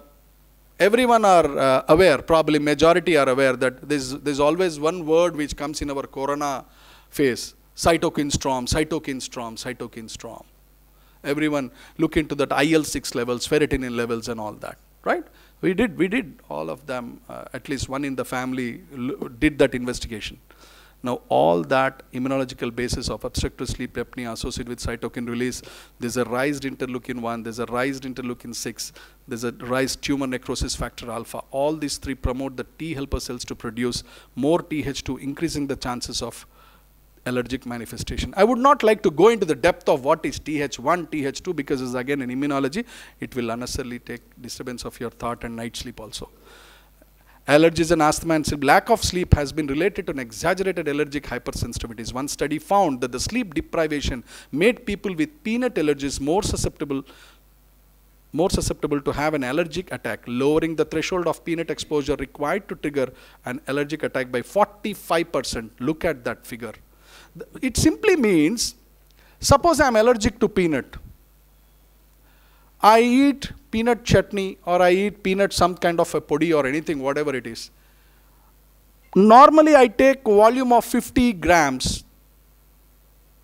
everyone are uh, aware, probably majority are aware that there's, there's always one word which comes in our corona phase, cytokine storm, cytokine storm, cytokine storm. Everyone look into that I L six levels, ferritin levels and all that, right? We did, we did all of them, uh, at least one in the family did that investigation. Now all that immunological basis of obstructive sleep apnea associated with cytokine release, there's a raised interleukin one, there's a raised interleukin six, there's a raised tumor necrosis factor alpha. All these three promote the T helper cells to produce more T H two, increasing the chances of allergic manifestation. I would not like to go into the depth of what is T H one, T H two, because it's again in immunology, it will unnecessarily take disturbance of your thought and night sleep also. Allergies and asthma and sleep. Lack of sleep has been related to an exaggerated allergic hypersensitivities. One study found that the sleep deprivation made people with peanut allergies more susceptible more susceptible to have an allergic attack, lowering the threshold of peanut exposure required to trigger an allergic attack by forty-five percent. Look at that figure. It simply means, suppose I am allergic to peanut. I eat peanut chutney or I eat peanut some kind of a podi or anything, whatever it is. Normally I take volume of fifty grams.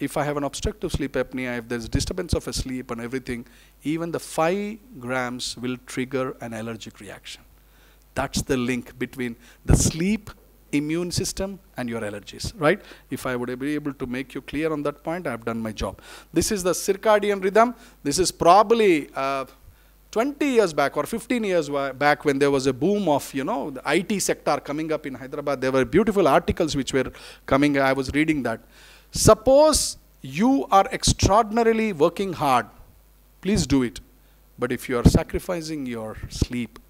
If I have an obstructive sleep apnea, if there's disturbance of a sleep and everything, even the five grams will trigger an allergic reaction. That's the link between the sleep immune system and your allergies, right? If I would be able to make you clear on that point, I have done my job. This is the circadian rhythm. This is probably uh, twenty years back or fifteen years back when there was a boom of, you know, the I T sector coming up in Hyderabad. There were beautiful articles which were coming. I was reading that. Suppose you are extraordinarily working hard, please do it. But if you are sacrificing your sleep,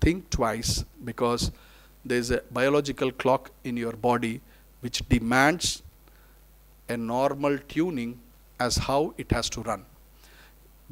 think twice, because there is a biological clock in your body which demands a normal tuning as how it has to run.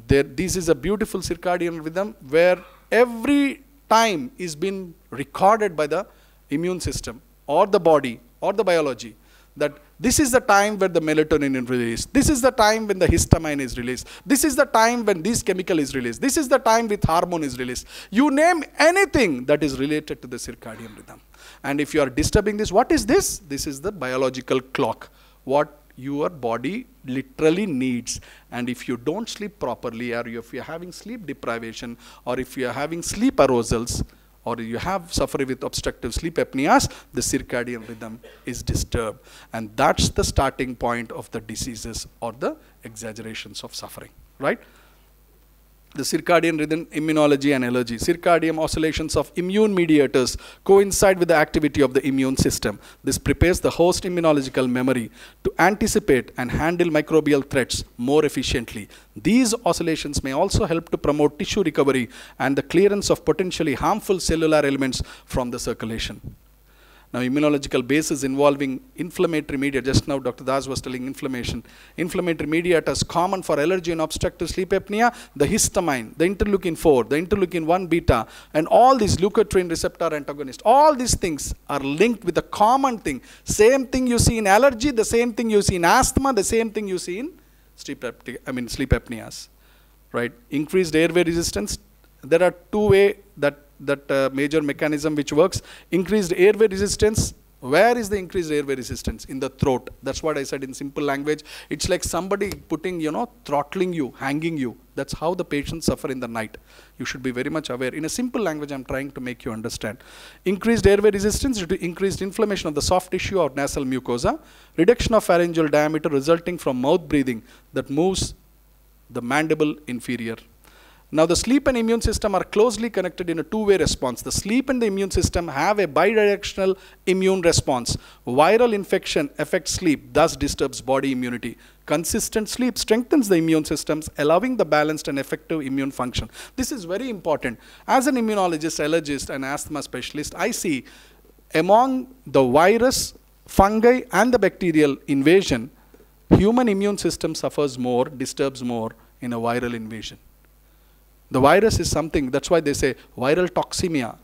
There, this is a beautiful circadian rhythm where every time is being recorded by the immune system or the body or the biology, that this is the time where the melatonin is released, this is the time when the histamine is released, this is the time when this chemical is released, this is the time with hormone is released. You name anything that is related to the circadian rhythm. And if you are disturbing this, what is this? This is the biological clock, what your body literally needs. And if you don't sleep properly, or if you are having sleep deprivation, or if you are having sleep arousals, or you have suffered with obstructive sleep apneas, the circadian rhythm is disturbed. And that's the starting point of the diseases or the exaggerations of suffering, right? The circadian rhythm, immunology and allergy. Circadian oscillations of immune mediators coincide with the activity of the immune system. This prepares the host immunological memory to anticipate and handle microbial threats more efficiently. These oscillations may also help to promote tissue recovery and the clearance of potentially harmful cellular elements from the circulation. Now, immunological bases involving inflammatory media, just now Doctor Das was telling inflammation. Inflammatory mediators common for allergy and obstructive sleep apnea, the histamine, the interleukin four, the interleukin one beta, and all these leukotriene receptor antagonists. All these things are linked with a common thing. Same thing you see in allergy, the same thing you see in asthma, the same thing you see in sleep, I mean, sleep apneas, right? Increased airway resistance. There are two ways that that uh, major mechanism which works. Increased airway resistance. Where is the increased airway resistance? In the throat. That's what I said in simple language. It's like somebody putting, you know, throttling you, hanging you. That's how the patients suffer in the night. You should be very much aware. In a simple language, I'm trying to make you understand. Increased airway resistance due to increased inflammation of the soft tissue or nasal mucosa. Reduction of pharyngeal diameter resulting from mouth breathing that moves the mandible inferior. Now the sleep and immune system are closely connected in a two-way response. The sleep and the immune system have a bidirectional immune response. Viral infection affects sleep, thus disturbs body immunity. Consistent sleep strengthens the immune systems, allowing the balanced and effective immune function. This is very important. As an immunologist, allergist, and asthma specialist, I see among the virus, fungi, and the bacterial invasion, human immune system suffers more, disturbs more in a viral invasion. The virus is something, that's why they say viral toxemia.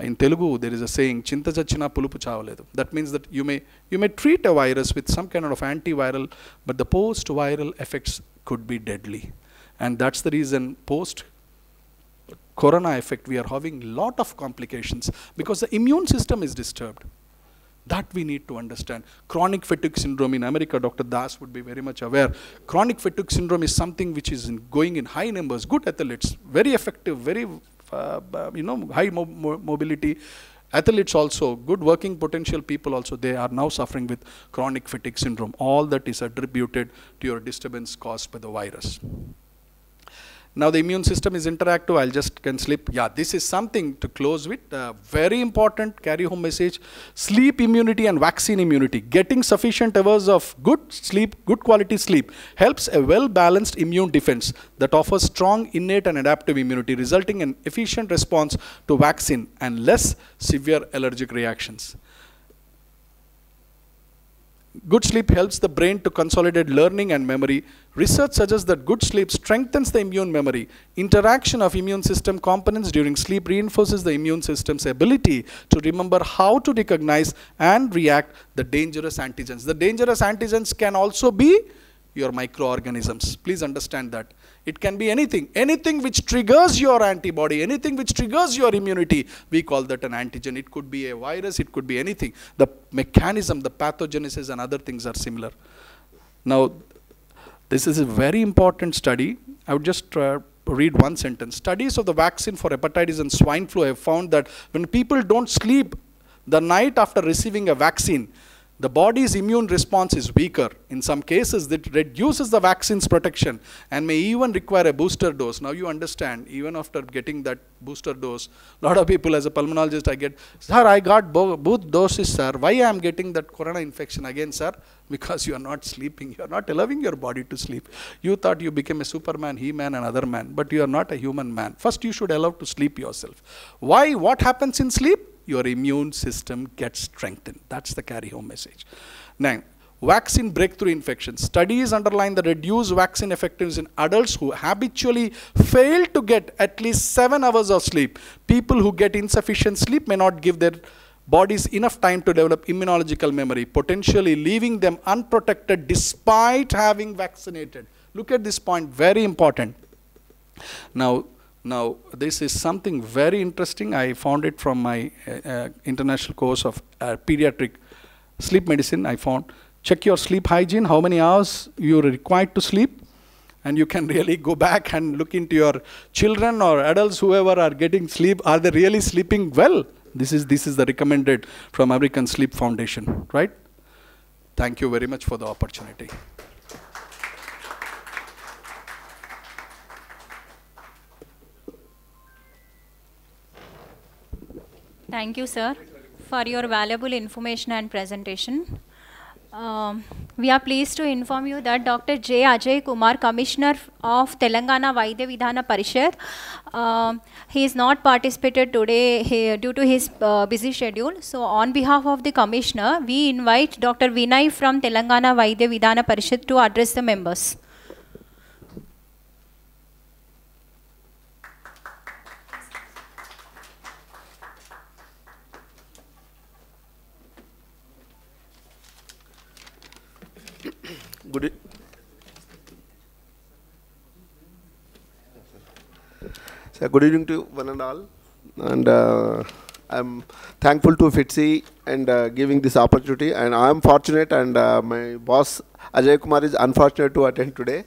In Telugu, there is a saying, Chinta chachina pulupu chavaledu. That means that you may, you may treat a virus with some kind of antiviral, but the post-viral effects could be deadly. And that's the reason post-corona effect, we are having a lot of complications because the immune system is disturbed. That we need to understand. Chronic fatigue syndrome in America, Doctor Das would be very much aware. Chronic fatigue syndrome is something which is in going in high numbers. Good athletes, very effective, very, uh, you know, high mo mo mobility. Athletes also, good working potential people also, they are now suffering with chronic fatigue syndrome. All that is attributed to your disturbance caused by the virus. Now the immune system is interactive, I'll just can sleep. Yeah, this is something to close with. Uh, very important carry home message. Sleep immunity and vaccine immunity. Getting sufficient hours of good sleep, good quality sleep, helps a well-balanced immune defense that offers strong innate and adaptive immunity, resulting in efficient response to vaccine and less severe allergic reactions. Good sleep helps the brain to consolidate learning and memory. Research suggests that good sleep strengthens the immune memory. Interaction of immune system components during sleep reinforces the immune system's ability to remember how to recognize and react to the dangerous antigens. The dangerous antigens can also be your microorganisms. Please understand that. It can be anything. Anything which triggers your antibody, anything which triggers your immunity, we call that an antigen. It could be a virus, it could be anything. The mechanism, the pathogenesis and other things are similar. Now, this is a very important study. I would just uh, read one sentence. Studies of the vaccine for hepatitis and swine flu have found that when people don't sleep the night after receiving a vaccine, the body's immune response is weaker. In some cases, that reduces the vaccine's protection and may even require a booster dose. Now you understand, even after getting that booster dose, a lot of people, as a pulmonologist, I get, sir, I got both doses, sir. Why I am getting that corona infection again, sir? Because you are not sleeping. You are not allowing your body to sleep. You thought you became a superman, he-man, and other man, but you are not a human man. First, you should allow to sleep yourself. Why? What happens in sleep? Your immune system gets strengthened. That's the carry-home message. Now, vaccine breakthrough infections. Studies underline the reduced vaccine effectiveness in adults who habitually fail to get at least seven hours of sleep. People who get insufficient sleep may not give their bodies enough time to develop immunological memory, potentially leaving them unprotected despite having vaccinated. Look at this point, very important. Now, Now, this is something very interesting. I found it from my uh, uh, international course of uh, pediatric sleep medicine. I found, check your sleep hygiene, how many hours you are required to sleep, and you can really go back and look into your children or adults, whoever are getting sleep, are they really sleeping well? This is, this is the recommended from American Sleep Foundation, right? Thank you very much for the opportunity. Thank you, sir, for your valuable information and presentation. Um, we are pleased to inform you that Doctor J. Ajay Kumar, Commissioner of Telangana Vaidya Vidhana Parishad, um, he is not participated today he, due to his uh, busy schedule. So on behalf of the Commissioner, we invite Doctor Vinay from Telangana Vaidya Vidhana Parishad to address the members. Good, so good evening to one and all, and uh, I'm thankful to F T C C I and uh, giving this opportunity, and I'm fortunate, and uh, my boss Ajay Kumar is unfortunate to attend today,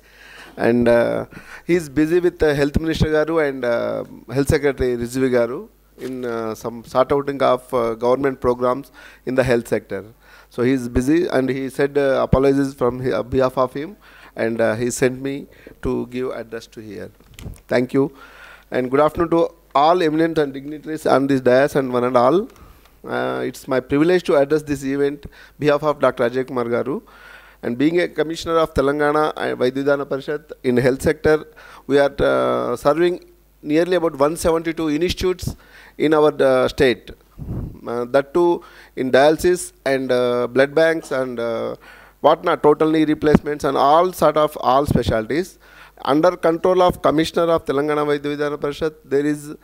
and uh, he's busy with the Health Minister Garu and uh, Health Secretary Rizvi Garu in uh, some sort outing of uh, government programs in the health sector. So he is busy, and he said uh, apologies from his, uh, behalf of him, and uh, he sent me to give address to here. Thank you. And good afternoon to all eminent and dignitaries on this dais and one and all. Uh, it's my privilege to address this event on behalf of Doctor Ajay Kumar Garu. And being a commissioner of Telangana Vaidya Vidhana Parishad in the health sector, we are uh, serving nearly about one hundred seventy-two institutes in our uh, state. Uh, that too in dialysis and uh, blood banks and uh, whatnot, total knee replacements and all sort of all specialties. Under control of Commissioner of Telangana Vaidya Vidhana Parishad, there is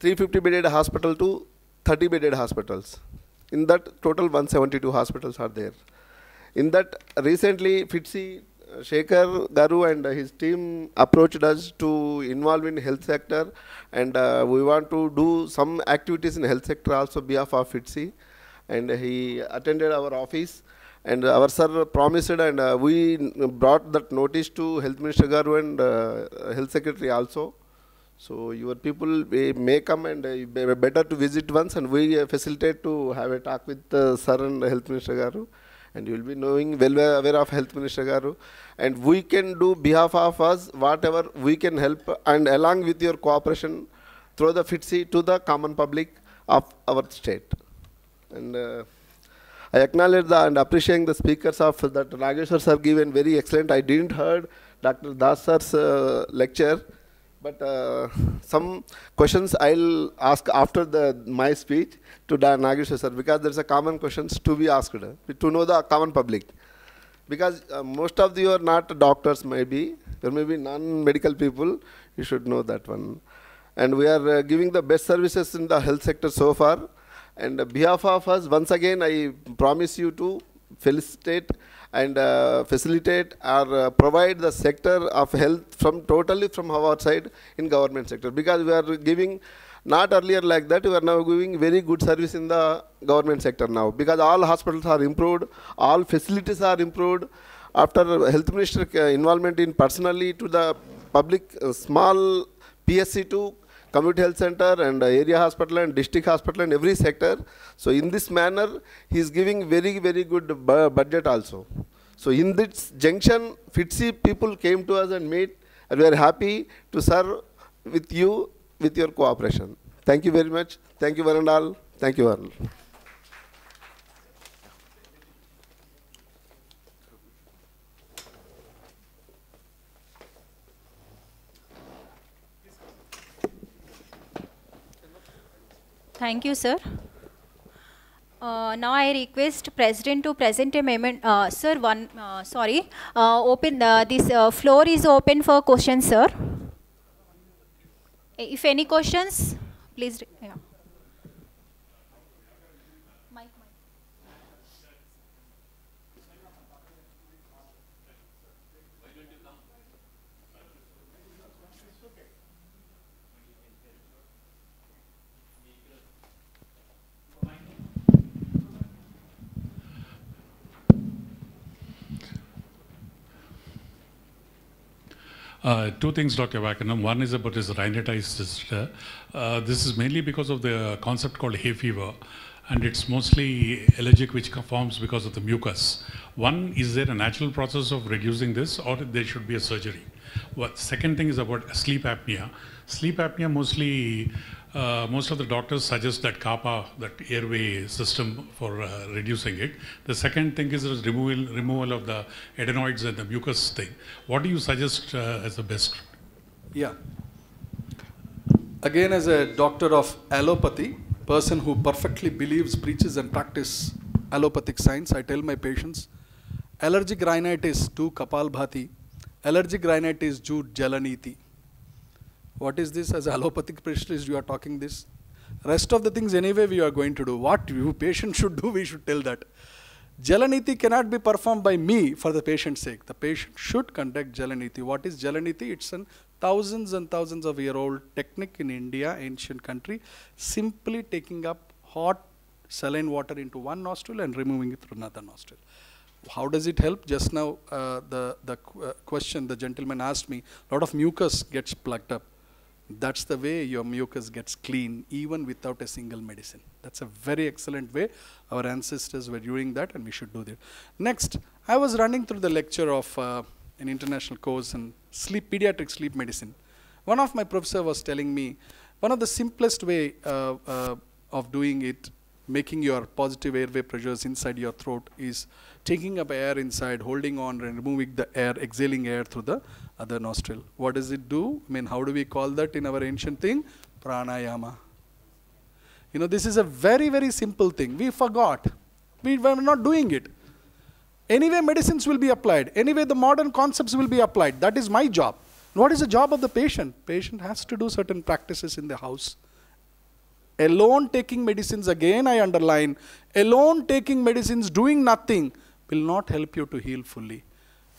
three hundred fifty bedded hospital to thirty bedded hospitals. In that, total one hundred seventy-two hospitals are there. In that, recently F T C C I Shekhar Garu and his team approached us to involve in health sector, and uh, we want to do some activities in health sector also behalf of F T C C I, and he attended our office, and our sir promised, and uh, we brought that notice to Health Minister Garu and uh, Health Secretary also. So your people may come, and uh, better to visit once, and we uh, facilitate to have a talk with uh, sir and Health Minister Garu. And you will be knowing, well aware of Health Minister Garu. And we can do behalf of us whatever we can help, and along with your cooperation through the F T C C I to the common public of our state. And uh, I acknowledge the, and appreciate the speakers of that Nageswar sir given very excellent. I didn't heard Doctor Das sir's uh, lecture, but uh, some questions I'll ask after the, my speech to Nageswar sir, because there's a common questions to be asked, to know the common public. Because uh, most of you are not doctors maybe, there may be non-medical people, you should know that one. And we are uh, giving the best services in the health sector so far. And uh, behalf of us, once again, I promise you to felicitate and uh, facilitate or uh, provide the sector of health from totally from our side in government sector, because we are giving not earlier like that, we are now giving very good service in the government sector now, because all hospitals are improved, all facilities are improved. After Health Minister involvement in personally to the public uh, small P S C to community health center and area hospital and district hospital and every sector. So in this manner, he is giving very, very good bu budget also. So in this junction, F T C C I people came to us and meet, and we are happy to serve with you, with your cooperation. Thank you very much. Thank you, one and all. Thank you, one. Thank you, sir. Uh, now I request President to present a amendment. Uh, sir, one, uh, sorry, uh, open, uh, this uh, floor is open for questions, sir. If any questions, please. Yeah. Uh, two things, Doctor Vyakaran. One is about his rhinitis disorder. Uh, this is mainly because of the concept called hay fever, and it's mostly allergic, which forms because of the mucus. One, is there a natural process of reducing this, or there should be a surgery? What, second thing is about sleep apnea. Sleep apnea mostly, uh, most of the doctors suggest that kappa, that airway system for uh, reducing it. The second thing is removal, removal of the adenoids and the mucus thing. What do you suggest uh, as the best? Yeah. Again, as a doctor of allopathy, person who perfectly believes, preaches and practices allopathic science, I tell my patients, allergic rhinitis to kapalbhati, allergic rhinitis to jalaniti. What is this? As an allopathic specialist, you are talking this. Rest of the things anyway we are going to do. What you patient should do, we should tell that. Jalaniti cannot be performed by me for the patient's sake. The patient should conduct Jalaniti. What is Jalaniti? It's an thousands and thousands of year old technique in India, ancient country, simply taking up hot saline water into one nostril and removing it through another nostril. How does it help? Just now uh, the, the uh, question the gentleman asked me, a lot of mucus gets plugged up. That's the way your mucus gets clean, even without a single medicine. That's a very excellent way. Our ancestors were doing that, and we should do that. Next, I was running through the lecture of uh, an international course in sleep, pediatric sleep medicine. One of my professor was telling me, one of the simplest way uh, uh, of doing it, making your positive airway pressures inside your throat is taking up air inside, holding on and removing the air, exhaling air through the other nostril. What does it do? I mean, how do we call that in our ancient thing? Pranayama. You know, this is a very, very simple thing. We forgot. We were not doing it. Anyway, medicines will be applied. Anyway, the modern concepts will be applied. That is my job. What is the job of the patient? Patient has to do certain practices in the house. Alone taking medicines, again I underline, alone taking medicines, doing nothing, will not help you to heal fully.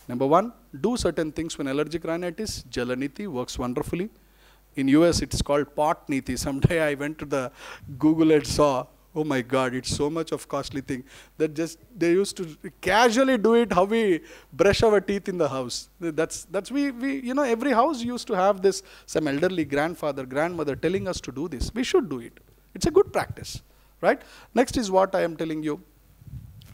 Number one, do certain things when allergic rhinitis, Jalaniti works wonderfully. In U S it's called pot niti. Someday I went to the Google and saw, oh my God, it's so much of costly thing that just they used to casually do it how we brush our teeth in the house. That's, that's we, we, you know, every house used to have this, some elderly grandfather, grandmother telling us to do this. We should do it. It's a good practice, right? Next is what I am telling you,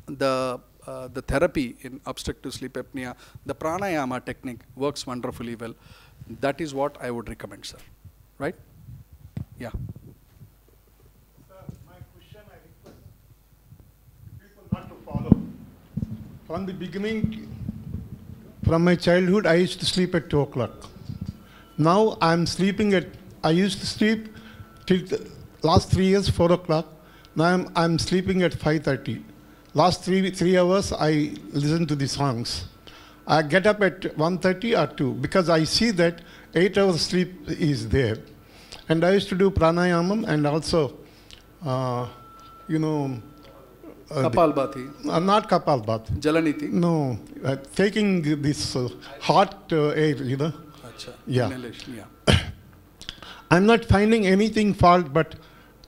the, uh, the therapy in obstructive sleep apnea, the pranayama technique works wonderfully well. That is what I would recommend, sir, right? Yeah. From the beginning, from my childhood, I used to sleep at two o'clock. Now I'm sleeping at, I used to sleep till the last three years, four o'clock. Now I'm, I'm sleeping at five thirty. Last three, three hours, I listen to the songs. I get up at one thirty or two, because I see that eight hours sleep is there. And I used to do pranayamam and also, uh, you know, Uh, Kapalbhati? Uh, not Kapalbhati. Jalaniti? No. Uh, taking this uh, hot uh, air, you know. Achha. Yeah. yeah. I'm not finding anything fault, but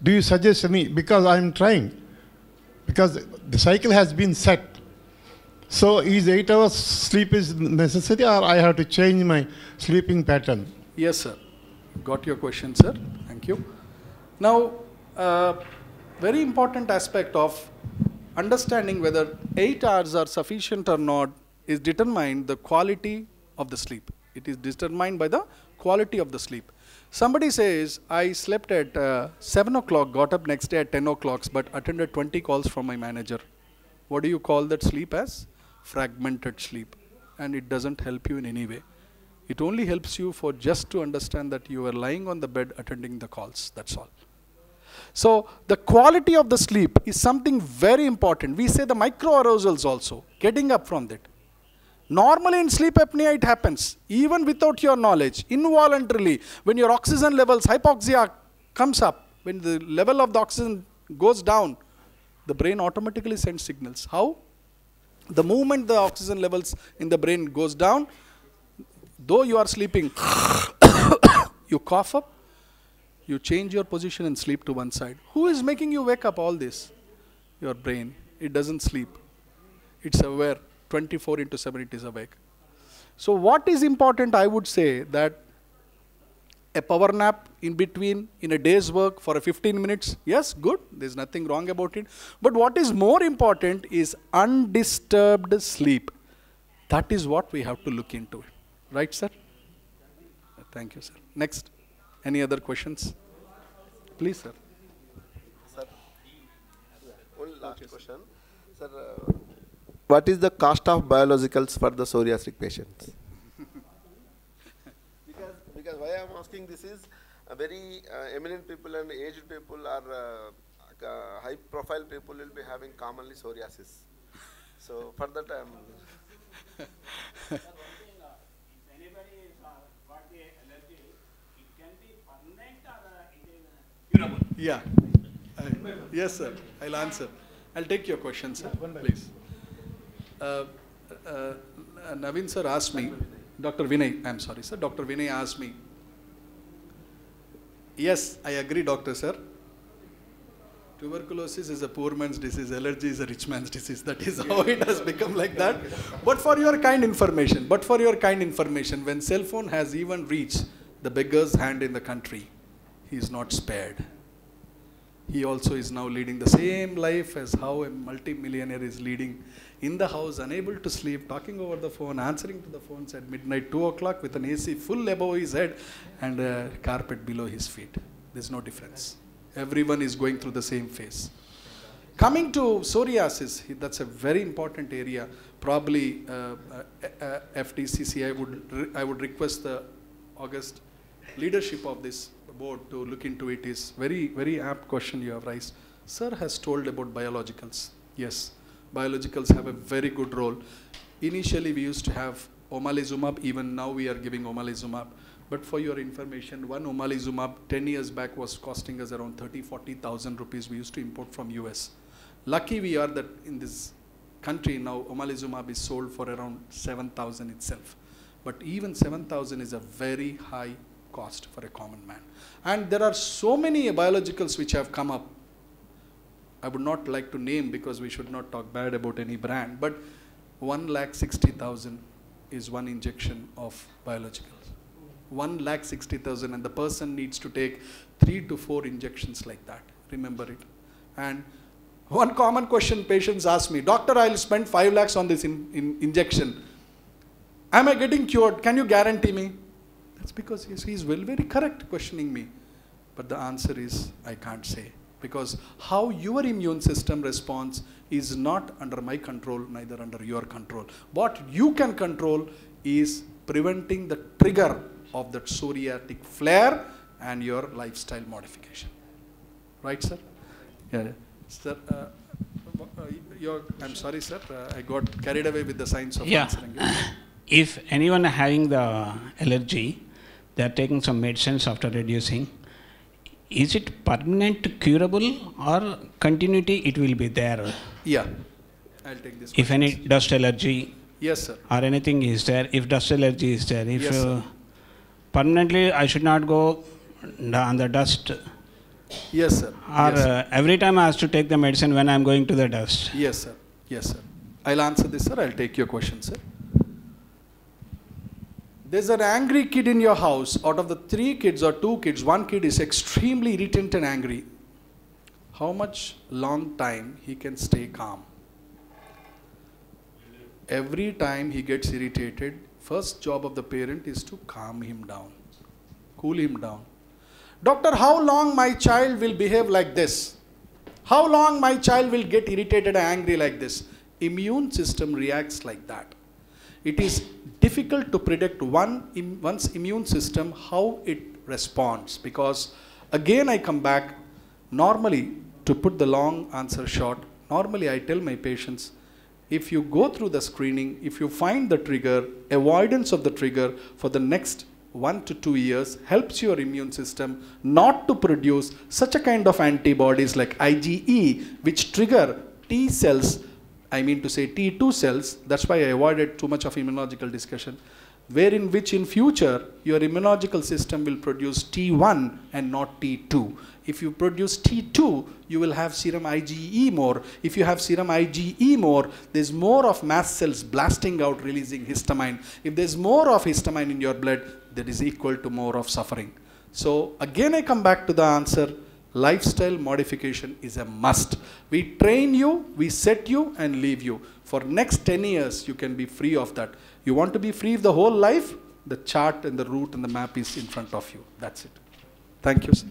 do you suggest me? Because I'm trying. Because the cycle has been set. So is eight hours sleep is necessary, or I have to change my sleeping pattern? Yes, sir. Got your question, sir. Thank you. Now, uh, very important aspect of understanding whether eight hours are sufficient or not is determined the quality of the sleep. It is determined by the quality of the sleep. Somebody says, I slept at uh, seven o'clock, got up next day at ten o'clock, but attended twenty calls from my manager. What do you call that sleep as? Fragmented sleep. And it doesn't help you in any way. It only helps you for just to understand that you are lying on the bed attending the calls. That's all. So the quality of the sleep is something very important. We say the microarousals also, getting up from that. Normally in sleep apnea it happens, even without your knowledge, involuntarily. When your oxygen levels, hypoxia comes up, when the level of the oxygen goes down, the brain automatically sends signals. How? The moment the oxygen levels in the brain goes down, though you are sleeping, you cough up, you change your position and sleep to one side. Who is making you wake up all this? Your brain. It doesn't sleep. It's aware. twenty-four into seven it is awake. So what is important, I would say, that a power nap in between, in a day's work for fifteen minutes, yes, good. There's nothing wrong about it. But what is more important is undisturbed sleep. That is what we have to look into. Right, sir? Thank you, sir. Next. Any other questions? Please, sir. Sir, one last question. Sir, uh, what is the cost of biologicals for the psoriatic patients? because, because why I am asking this is, uh, very uh, eminent people and aged people or uh, uh, high profile people will be having commonly psoriasis. So for that I am... Yeah. Uh, yes, sir. I'll answer. I'll take your question, sir. Please. Uh, uh, Naveen, sir, asked me. Doctor Vinay, I'm sorry, sir. Doctor Vinay asked me. Yes, I agree, doctor, sir. Tuberculosis is a poor man's disease. Allergy is a rich man's disease. That is how it has become like that. But for your kind information, but for your kind information, when cell phone has even reached the beggar's hand in the country, he is not spared. He also is now leading the same life as how a multi-millionaire is leading in the house, unable to sleep, talking over the phone, answering to the phones at midnight, two o'clock with an A C full above his head and a carpet below his feet. There's no difference. Everyone is going through the same phase. Coming to psoriasis, that's a very important area. Probably uh, uh, F T C C I would, I would request the August leadership of this board to look into it. Is very, very apt question you have raised. Sir has told about biologicals. Yes, biologicals have a very good role. Initially, we used to have omalizumab. Even now, we are giving omalizumab. But for your information, one omalizumab ten years back was costing us around thirty, forty thousand rupees. We used to import from U S. Lucky we are that in this country now, omalizumab is sold for around seven thousand itself. But even seven thousand is a very high cost for a common man. And there are so many biologicals which have come up. I would not like to name because we should not talk bad about any brand, but one lakh sixty thousand is one injection of biological. one lakh sixty thousand, and the person needs to take three to four injections like that. Remember it. And one common question patients ask me, doctor, I'll spend five lakhs on this in, in injection. Am I getting cured? Can you guarantee me? That's because yes, he's well, very correct questioning me. But the answer is, I can't say. Because how your immune system responds is not under my control, neither under your control. What you can control is preventing the trigger of that psoriatic flare and your lifestyle modification. Right, sir? Yeah. Sir, uh, uh, your, I'm sorry, sir. Uh, I got carried away with the science of yeah. answering. If anyone having the allergy, they're taking some medicines after reducing, is it permanent, curable, or continuity it will be there? Yeah. I'll take this. If any dust allergy, yes, sir. Or anything is there, if dust allergy is there, if yes, uh, permanently I should not go on the dust. Yes, sir. Or yes, uh, every time I have to take the medicine when I am going to the dust. Yes, sir. Yes, sir. I'll answer this, sir. I'll take your question, sir. There's an angry kid in your house. Out of the three kids or two kids, one kid is extremely irritant and angry. How much long time he can stay calm? Every time he gets irritated, first job of the parent is to calm him down, cool him down. Doctor, how long my child will behave like this? How long my child will get irritated and angry like this? Immune system reacts like that. It is difficult to predict one, im- one's immune system, how it responds. Because again, I come back, normally, to put the long answer short, normally I tell my patients, if you go through the screening, if you find the trigger, avoidance of the trigger for the next one to two years helps your immune system not to produce such a kind of antibodies like I G E, which trigger T cells, I mean to say T two cells, that's why I avoided too much of immunological discussion, wherein which in future your immunological system will produce T one and not T two. If you produce T two, you will have serum I G E more. If you have serum I G E more, there's more of mast cells blasting out, releasing histamine. If there's more of histamine in your blood, that is equal to more of suffering. So again, I come back to the answer. Lifestyle modification is a must. We train you, we set you, and leave you. For next ten years, you can be free of that. You want to be free of the whole life? The chart and the route and the map is in front of you. That's it. Thank you, sir.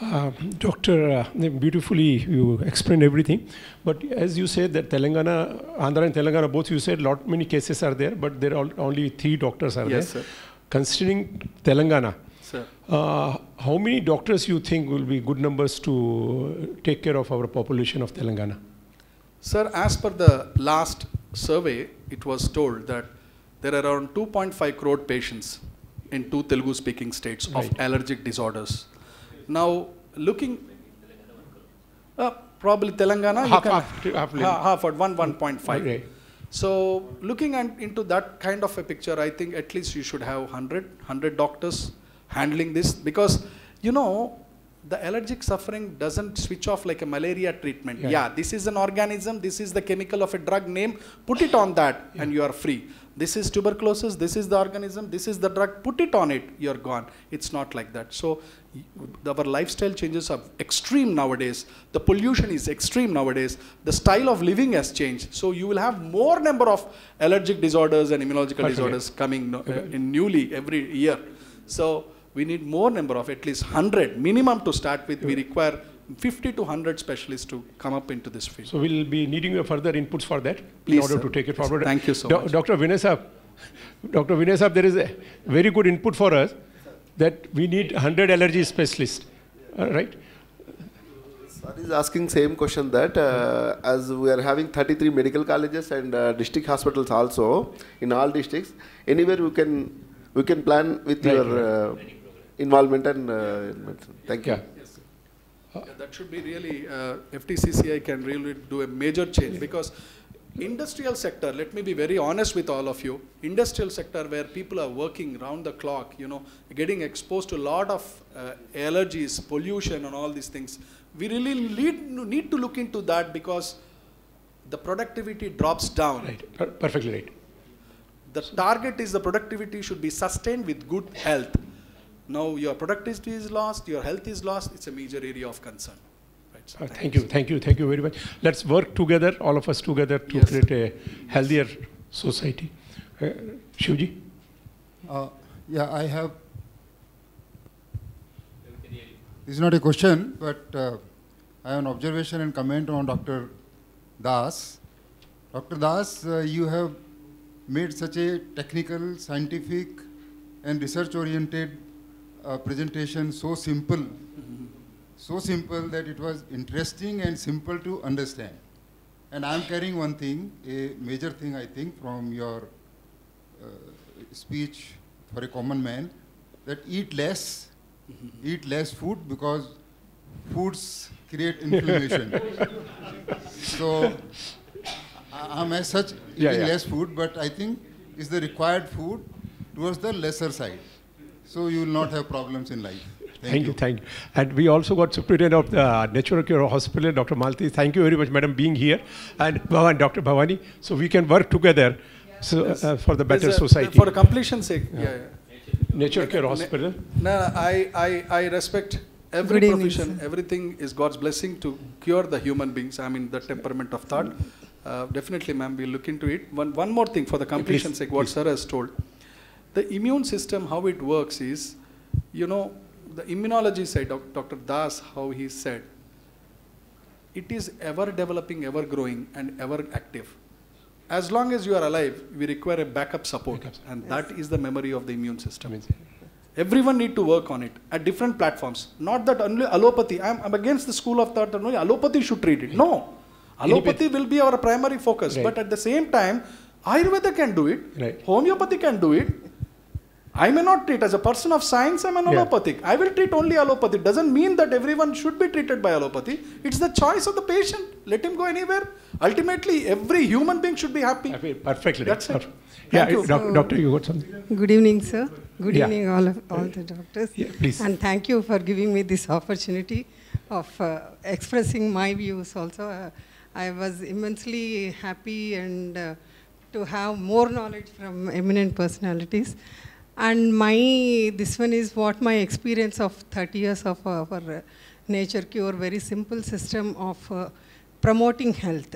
Uh, Doctor, uh, beautifully you explained everything, but as you said that Telangana, Andhra and Telangana both you said lot many cases are there, but there are only three doctors are yes, there. Sir. Considering Telangana, sir. Uh, how many doctors you think will be good numbers to take care of our population of Telangana? Sir, as per the last survey, it was told that there are around two point five crore patients in two Telugu speaking states right. of allergic disorders. Now, looking, uh, probably Telangana, half, you can, half, half, half, half at one, one point five. Okay. So, looking at, into that kind of a picture, I think at least you should have one hundred, one hundred doctors handling this. Because, you know, the allergic suffering doesn't switch off like a malaria treatment. Yeah, yeah, this is an organism, this is the chemical of a drug name, put it on that yeah. and you are free. This is tuberculosis, this is the organism, this is the drug, put it on it, you're gone. It's not like that. So our lifestyle changes are extreme nowadays. The pollution is extreme nowadays. The style of living has changed. So you will have more number of allergic disorders and immunological Perfect. disorders coming no, uh, in newly every year. So we need more number of at least one hundred minimum to start with. Yeah. We require fifty to one hundred specialists to come up into this field. So we'll be needing your further inputs for that Please, in order sir. to take it forward. Yes, thank you so Do much. Doctor Vinay sir, Doctor Vinay sir, there is a very good input for us that we need one hundred allergy specialists, uh, right? Sir is asking same question that uh, as we are having thirty-three medical colleges and uh, district hospitals also in all districts, anywhere we can, we can plan with right. your uh, involvement and uh, thank you. Yeah. Yeah, that should be really, uh, F T C C I can really do a major change because industrial sector, let me be very honest with all of you, industrial sector where people are working round the clock, you know, getting exposed to a lot of uh, allergies, pollution and all these things. We really need, need to look into that because the productivity drops down. Right, per- perfectly right. The target is the productivity should be sustained with good health. Now your productivity is lost, your health is lost, it's a major area of concern. Right, so uh, thank you, thank you, thank you very much. Let's work together, all of us together, to yes. create a healthier society. Uh, Shivji? Uh, yeah, I have... This is not a question, but uh, I have an observation and comment on Doctor Das. Doctor Das, uh, you have made such a technical, scientific and research-oriented Uh, presentation so simple, mm-hmm. so simple that it was interesting and simple to understand. And I'm carrying one thing, a major thing I think from your uh, speech for a common man, that eat less, mm-hmm. eat less food because foods create inflammation. So I'm as such eating yeah, yeah. less food, but I think it's the required food towards the lesser side. So you will not have problems in life. Thank, thank you. you. Thank you. And we also got Superintendent of the Natural Cure Hospital, Doctor Murthy. Thank you very much, Madam, being here. And Bhavan, Doctor Bhavani. So we can work together yeah. so, uh, for the better a, society. For completion's sake. Yeah. Yeah, yeah. Natural Cure Hospital. No, I, I, I respect every Good profession. Evening. Everything is God's blessing to cure the human beings. I mean, the temperament of thought. Uh, definitely, ma'am, we'll look into it. One, one more thing for the completion's sake, what please. Sir has told. The immune system, how it works is, you know, the immunology side, Doctor Das, how he said, it is ever developing, ever growing, and ever active. As long as you are alive, we require a backup support, backup. and yes. that is the memory of the immune system. Everyone need to work on it at different platforms. Not that only allopathy. I'm, I'm against the school of thought that only allopathy should treat it. Right. No, allopathy will be our primary focus, right. but at the same time, Ayurveda can do it. Right. Homeopathy can do it. I may not treat, as a person of science, I'm an allopathic. Yeah. I will treat only allopathy. Doesn't mean that everyone should be treated by allopathy. It's the choice of the patient. Let him go anywhere. Ultimately, every human being should be happy. happy perfectly. That's it. Yeah, you. So, doctor, you got something? Good evening, sir. Good yeah. evening, all of, all the doctors. Yeah, please. And thank you for giving me this opportunity of uh, expressing my views also. Uh, I was immensely happy and uh, to have more knowledge from eminent personalities. And my, this one is what my experience of thirty years of uh, our uh, Nature Cure, very simple system of uh, promoting health.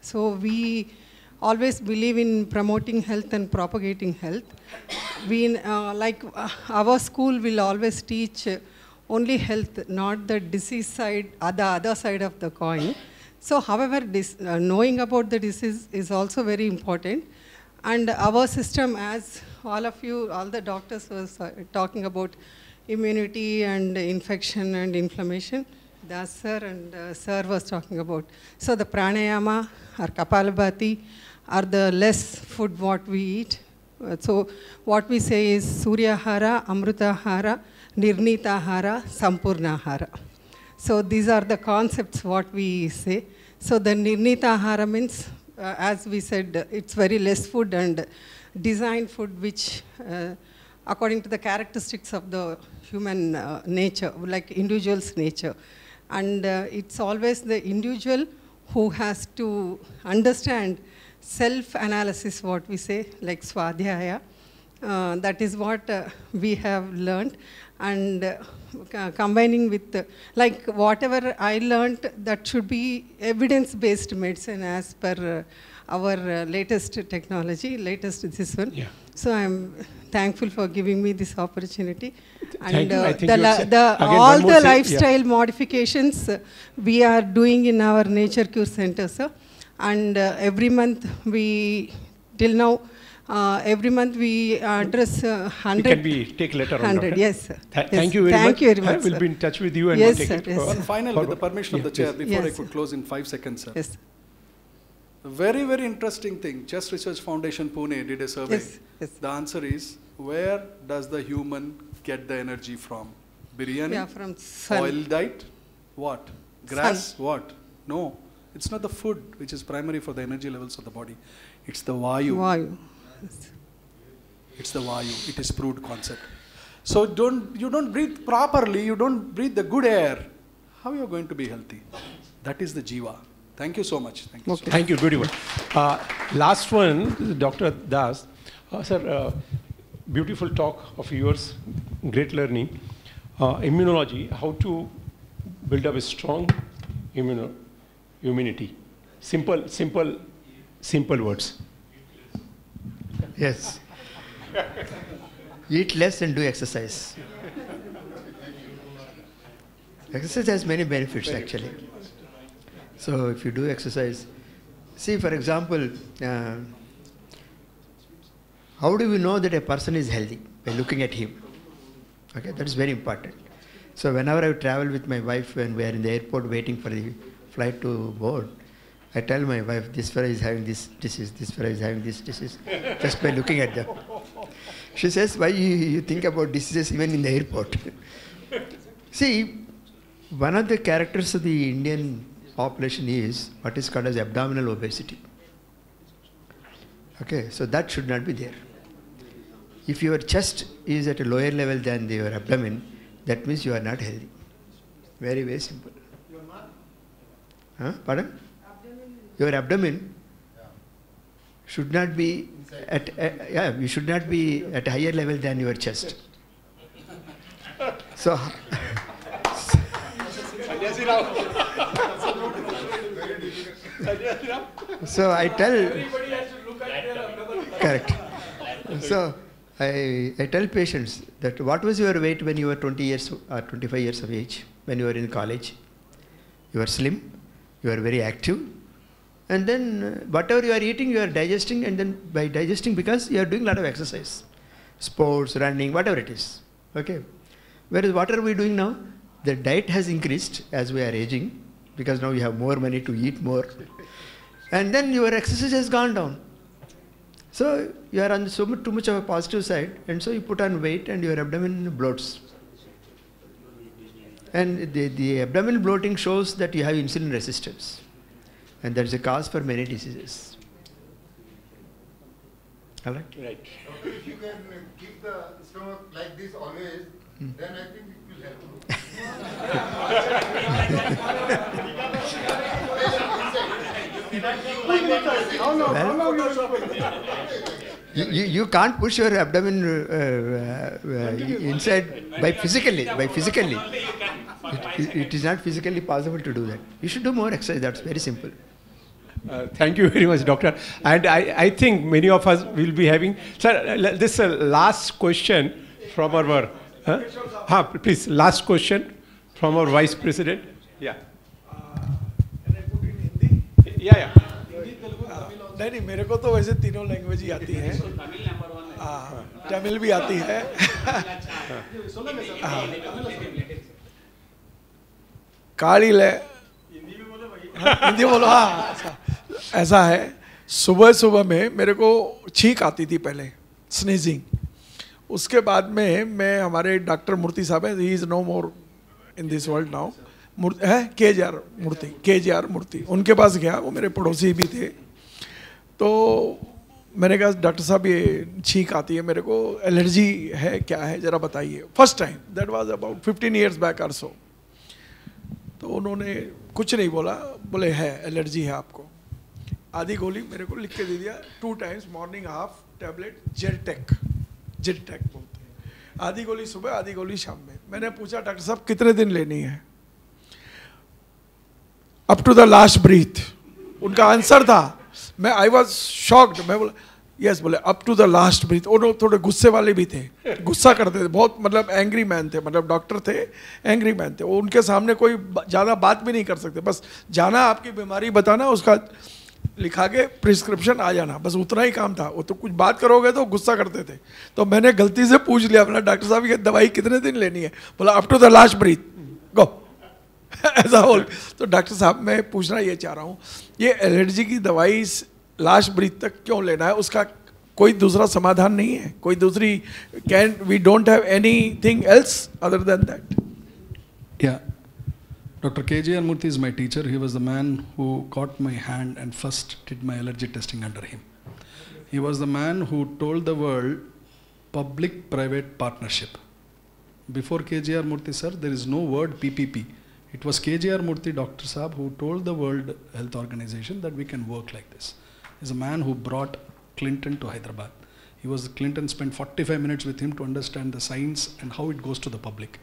So we always believe in promoting health and propagating health. We, uh, like uh, our school will always teach uh, only health, not the disease side, uh, the other side of the coin. So however, this, uh, knowing about the disease is also very important. And our system, as all of you, all the doctors was uh, talking about immunity and infection and inflammation. Das sir and uh, sir was talking about. So the pranayama or kapalabhati are the less food what we eat. Uh, so what we say is suryahara, amrutahara, nirnitahara, sampurnahara. So these are the concepts what we say. So the nirnitahara means Uh, as we said, uh, it's very less food and design food which uh, according to the characteristics of the human uh, nature, like individual's nature. And uh, it's always the individual who has to understand self-analysis, what we say, like Swadhyaya. Uh, that is what uh, we have learned. And uh, combining with, uh, like whatever I learned, that should be evidence-based medicine as per uh, our uh, latest technology, latest this one. Yeah. So I'm thankful for giving me this opportunity. And uh, the la the all the lifestyle yeah. modifications uh, we are doing in our Nature Cure Center, sir. And uh, every month we, till now, Uh, every month we address uh, one hundred. It can be take later on. one hundred, yes, sir. Th yes. Thank you very thank much. You very much, I will be in touch with you and yes, we'll take sir, it. Yes, one final, with the permission yeah, of the chair, yes, before yes, I could sir. close in five seconds, sir. Yes. Very, very interesting thing. Chest Research Foundation Pune did a survey. Yes, yes. The answer is, where does the human get the energy from? Biryani? Yeah, from sun. Oil diet? What? Grass? Sun. What? No. It's not the food which is primary for the energy levels of the body. It's the vayu. Vayu. It's the vayu. It is proved concept. So don't you don't breathe properly. You don't breathe the good air. How are you going to be healthy? That is the jiva. Thank you so much. Thank you. Okay. So thank much. you. Good one. Uh, last one, Doctor Das, uh, sir. Uh, beautiful talk of yours. Great learning. Uh, immunology. How to build up a strong immuno immunity. Simple, simple, simple words. Yes. Eat less and do exercise. Exercise has many benefits actually. So if you do exercise, see for example, uh, how do we know that a person is healthy? By looking at him. Okay, that is very important. So whenever I travel with my wife, when we are in the airport waiting for the flight to board, I tell my wife, this fellow is having this disease, this fellow is having this disease, just by looking at them. She says, why you, you think about diseases even in the airport? See, one of the characters of the Indian population is what is called as abdominal obesity. Okay, so that should not be there. If your chest is at a lower level than your abdomen, that means you are not healthy. Very, very simple. Huh? Pardon? Your abdomen should not be at uh, yeah you should not be at a higher level than your chest. So so I tell everybody has to look at their abdomen. Correct. So I I tell patients that what was your weight when you were twenty years or twenty-five years of age, when you were in college? You were slim, you were very active. And then whatever you are eating, you are digesting, and then by digesting, because you are doing a lot of exercise, sports, running, whatever it is. Okay. Whereas what are we doing now? The diet has increased as we are aging, because now you have more money to eat more. And then your exercise has gone down. So you are on so much, too much of a positive side, and so you put on weight and your abdomen bloats. And the, the abdominal bloating shows that you have insulin resistance. And there is a cause for many diseases. All right? Right. Okay, if you can keep the stomach like this always, mm. then I think it will help. you, you, you can't push your abdomen uh, uh, uh, inside by physically, by physically. It, it is not physically possible to do that. You should do more exercise, that's very simple. Uh, thank you very much, Doctor. And I, I think many of us will be having... Sir, this is uh, last question from our... Huh? Huh, please, last question from our Vice President. Yeah. Uh, can I put it in Hindi? Yeah, yeah. No, no, I know three languages. Tamil is also Tamil. काली ले हिंदी बोलो हाँ ऐसा है सुबह सुबह में मेरे को छींक आती थी पहले स्नीजिंग उसके बाद में मैं हमारे डॉक्टर मूर्ति साहब हैं he is no more in this world now Murthy है केजेआर मूर्ति केजेआर मूर्ति उनके पास गया वो मेरे पड़ोसी भी थे तो मैंने कहा डॉक्टर साहब ये छींक आती है मेरे को, एलर्जी है, क्या है ज़रा बताइए. First time that was about fifteen years back or so. तो उन्होंने कुछ नहीं बोला, बोले है एलर्जी है आपको. आधी गोली मेरे को लिख के दे दिया, two times morning half tablet जेलटेक, जेलटेक बोलते हैं, आधी गोली सुबह आधी गोली शाम में. मैंने पूछा डॉक्टर साहब कितने दिन लेनी है, up to the last breath. उनका आंसर था, मैं आई वॉज शॉक्ड. मैं बोला यस, बोले up to the last breath. और लोग थोड़े गुस्से वाले भी थे, गुस्सा करते थे बहुत, मतलब एंग्री मैन थे, मतलब डॉक्टर थे एंग्री मैन थे. उनके सामने कोई ज़्यादा बात भी नहीं कर सकते, बस जाना आपकी बीमारी बताना, उसका लिखा के प्रिस्क्रिप्शन आ जाना, बस उतना ही काम था. वो तो कुछ बात करोगे तो गुस्सा करते थे. तो मैंने गलती से पूछ लिया अपना, डॉक्टर साहब ये दवाई कितने दिन लेनी है. बोला up to the last breath go as a whole. तो डॉक्टर साहब मैं पूछना ये चाह रहा हूँ, ये एलर्जी की दवाई लास्ट ब्रीथ तक क्यों लेना है, उसका कोई दूसरा समाधान नहीं है, कोई दूसरी can we don't have anything else other than that. या Doctor K J R Murthy is my teacher. He was the man who caught my hand and first did my allergy testing under him. He was the man who told the world public-private partnership. Before K J R Murthy sir, there is no word P P P. It was K J R Murthy, Doctor Saab, who told the World Health Organization that we can work like this. He's a man who brought Clinton to Hyderabad. He was Clinton spent forty-five minutes with him to understand the science and how it goes to the public.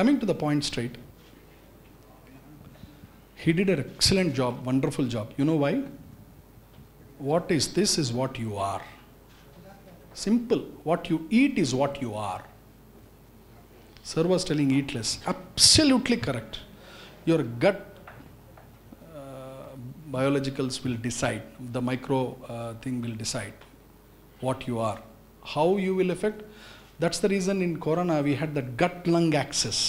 Coming to the point straight, he did an excellent job, wonderful job. You know why? What is this is what you are. Simple. What you eat is what you are. Sir was telling eat less. Absolutely correct. Your gut uh, biologicals will decide. The micro uh, thing will decide what you are. How you will affect? That's the reason in corona we had that gut-lung axis.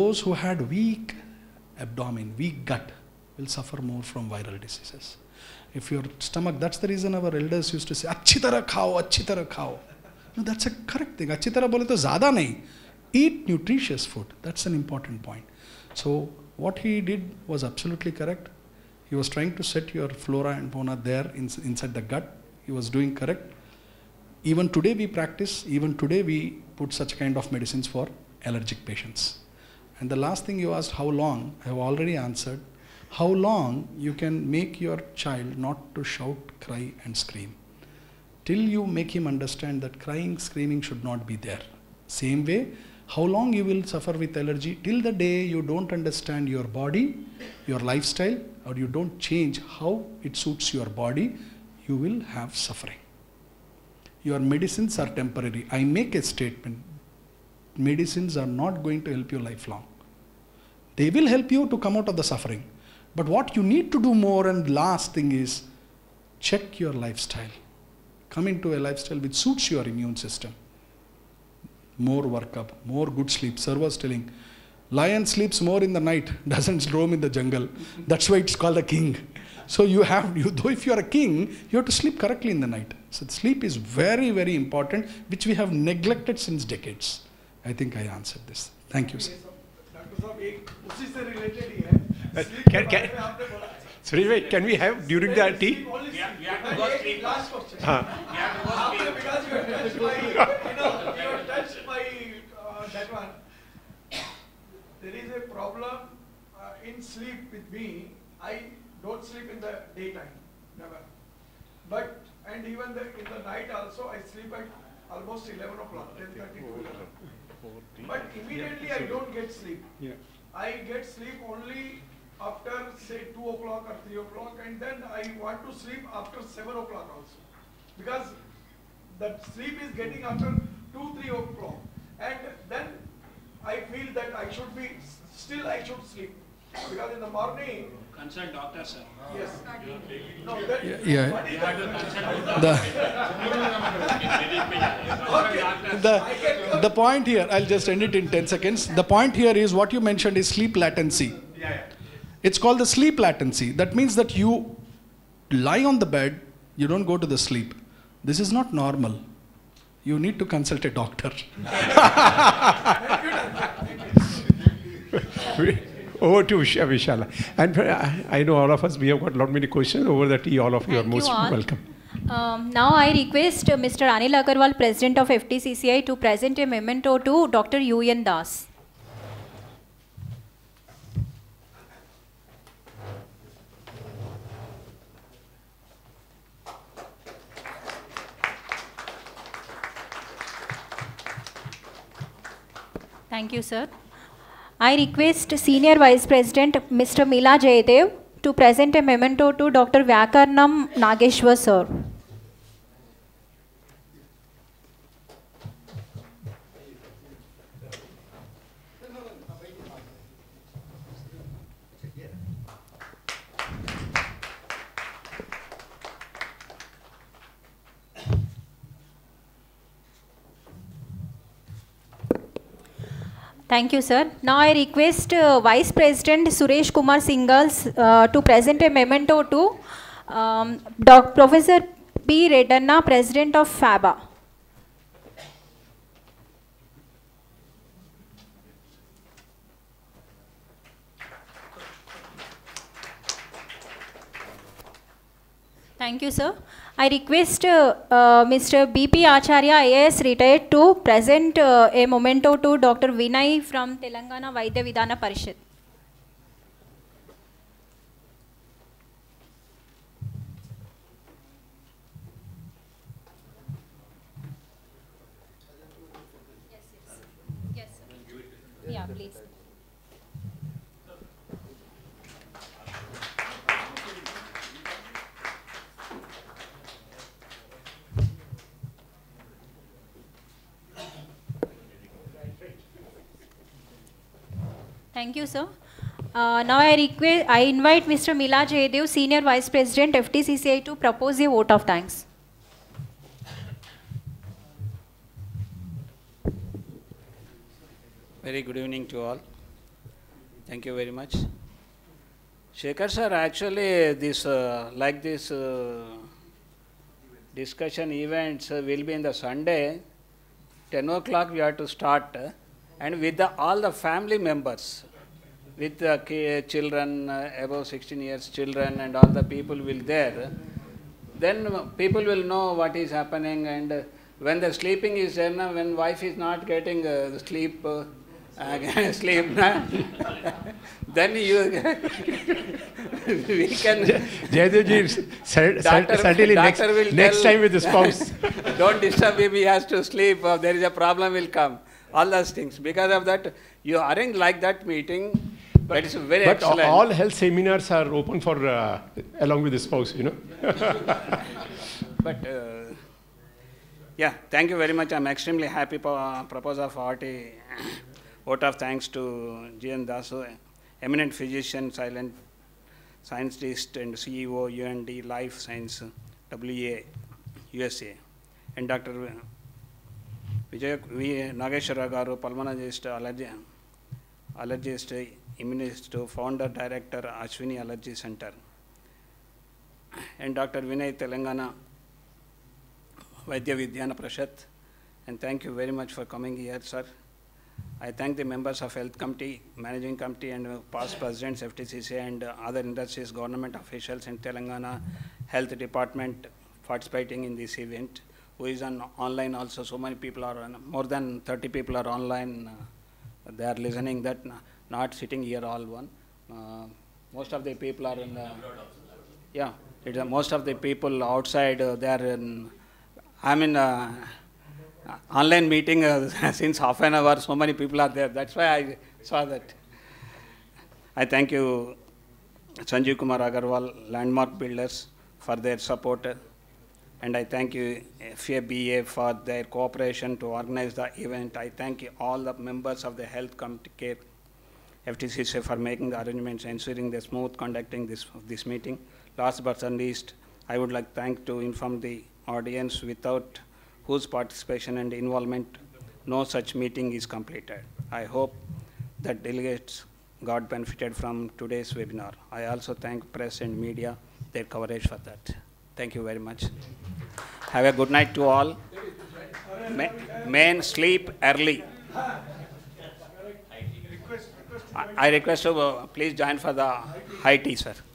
Those who had weak abdomen, weak gut will suffer more from viral diseases. If your stomach, that's the reason our elders used to say, "Achhi tarah khao, achhi tarah khao." No, that's a correct thing. Achhi tarah bole to zyada nahi. Eat nutritious food. That's an important point. So what he did was absolutely correct. He was trying to set your flora and fauna there in, inside the gut. He was doing correct. Even today we practice, even today we put such kind of medicines for allergic patients. And the last thing you asked, how long, I have already answered. How long you can make your child not to shout, cry and scream. Till you make him understand that crying, screaming should not be there. Same way, how long you will suffer with allergy, till the day you don't understand your body, your lifestyle, or you don't change how it suits your body, you will have suffering. Your medicines are temporary. I make a statement. Medicines are not going to help you lifelong. They will help you to come out of the suffering. But what you need to do more and last thing is check your lifestyle. Come into a lifestyle which suits your immune system. More workup, more good sleep. Sir was telling, lion sleeps more in the night, doesn't roam in the jungle. That's why it's called a king. So you have, you, though if you are a king, you have to sleep correctly in the night. So sleep is very, very important, which we have neglected since decades. I think I answered this. Thank you, sir. Can, can, Suresh, can we have during the tea? We have, we have to go sleep. Last question. Uh -huh. We have to go sleep. Because you have touched my, you know, you have touched my, uh, that one. There is a problem uh, in sleep with me. I don't sleep in the daytime, never. But, and even the, in the night also, I sleep at almost eleven o'clock, ten thirty. But immediately yeah. I don't get sleep. Yeah. I get sleep only after say two o'clock or three o'clock, and then I want to sleep after seven o'clock also. Because the sleep is getting after two, three o'clock. And then I feel that I should be, still I should sleep. Because in the morning... Consult doctor, sir. Yes. No, yeah, yeah. What is that? The, the, the point here, I'll just end it in ten seconds. The point here is what you mentioned is sleep latency. Yeah, yeah. It's called the sleep latency. That means that you lie on the bed, you don't go to the sleep. This is not normal. You need to consult a doctor. Over to Vishala. And I know all of us, we have got a lot many questions over the tea. All of you are most welcome. Um, now I request uh, Mister Anil Agarwal, President of F T C C I, to present a memento to Doctor U N Das. Thank you, sir. I request Senior Vice President Mister Mila Jayadev to present a memento to Doctor Vyakaran Nageshwar, sir. Thank you, sir. Now I request uh, Vice President Suresh Kumar Singhal uh, to present a memento to um, Doctor Professor P. Redanna, President of F A B A. Thank you, sir. I request uh, uh, Mister B P Acharya, I A S retired, to present uh, a memento to Doctor Vinay from Telangana Vaidya Vidhana Parishad. Yes, yes. Yes, sir. Yeah, please. Thank you, sir. Uh, now I request, I invite Mister Mila Jayadev, Senior Vice President, F T C C I, to propose a vote of thanks. Very good evening to all. Thank you very much. Shekhar sir, actually this uh, like this uh, discussion events uh, will be in the Sunday. ten o'clock we have to start. Uh, And with the, all the family members, with the children, uh, above sixteen years children, and all the people will there, then people will know what is happening. And uh, when the sleeping is there, uh, when wife is not getting uh, the sleep, uh, uh, sleep, nah? Then you we can. Jayadevji, certainly next, will next tell, time with the spouse. Don't disturb him. He has to sleep. Or there is a problem will come. All those things. Because of that, you arrange like that meeting, but that is very but excellent. But all health seminars are open for, uh, along with the spouse, you know. But, uh, yeah, thank you very much. I'm extremely happy for uh, proposal of hearty vote of thanks to G N Dasu, eminent physician, silent scientist, and C E O, U N D Life Science, W A, U S A, and Doctor Vijay Nageswarao garu, pulmonologist, allergy, allergist, immunist, founder, director, Ashwin Allergy Center. And Doctor Vinay, Telangana Vaidya Vidhana Parishad. And thank you very much for coming here, sir. I thank the members of Health Committee, Managing Committee, and past presidents, F T C C, and other industries, government officials, and Telangana Health Department participating in this event. Who is on online also, so many people are, on, more than thirty people are online, uh, they are listening that, not sitting here all one. Uh, most of the people are in, uh, yeah, it's, uh, most of the people outside, uh, they are in, I'm in uh, online meeting uh, since half an hour, so many people are there, that's why I saw that. I thank you, Sanjeev Kumar Agarwal, Landmark Builders, for their support. Uh, And I thank you, F A B A, for their cooperation to organize the event. I thank you, all the members of the Health Committee, F T C C, for making the arrangements, ensuring the smooth conducting this, this meeting. Last but not least, I would like to thank to inform the audience without whose participation and involvement no such meeting is completed. I hope that delegates got benefited from today's webinar. I also thank press and media, their coverage for that. Thank you very much. Have a good night to all. Men, men sleep early. I request to uh, please join for the high tea, sir.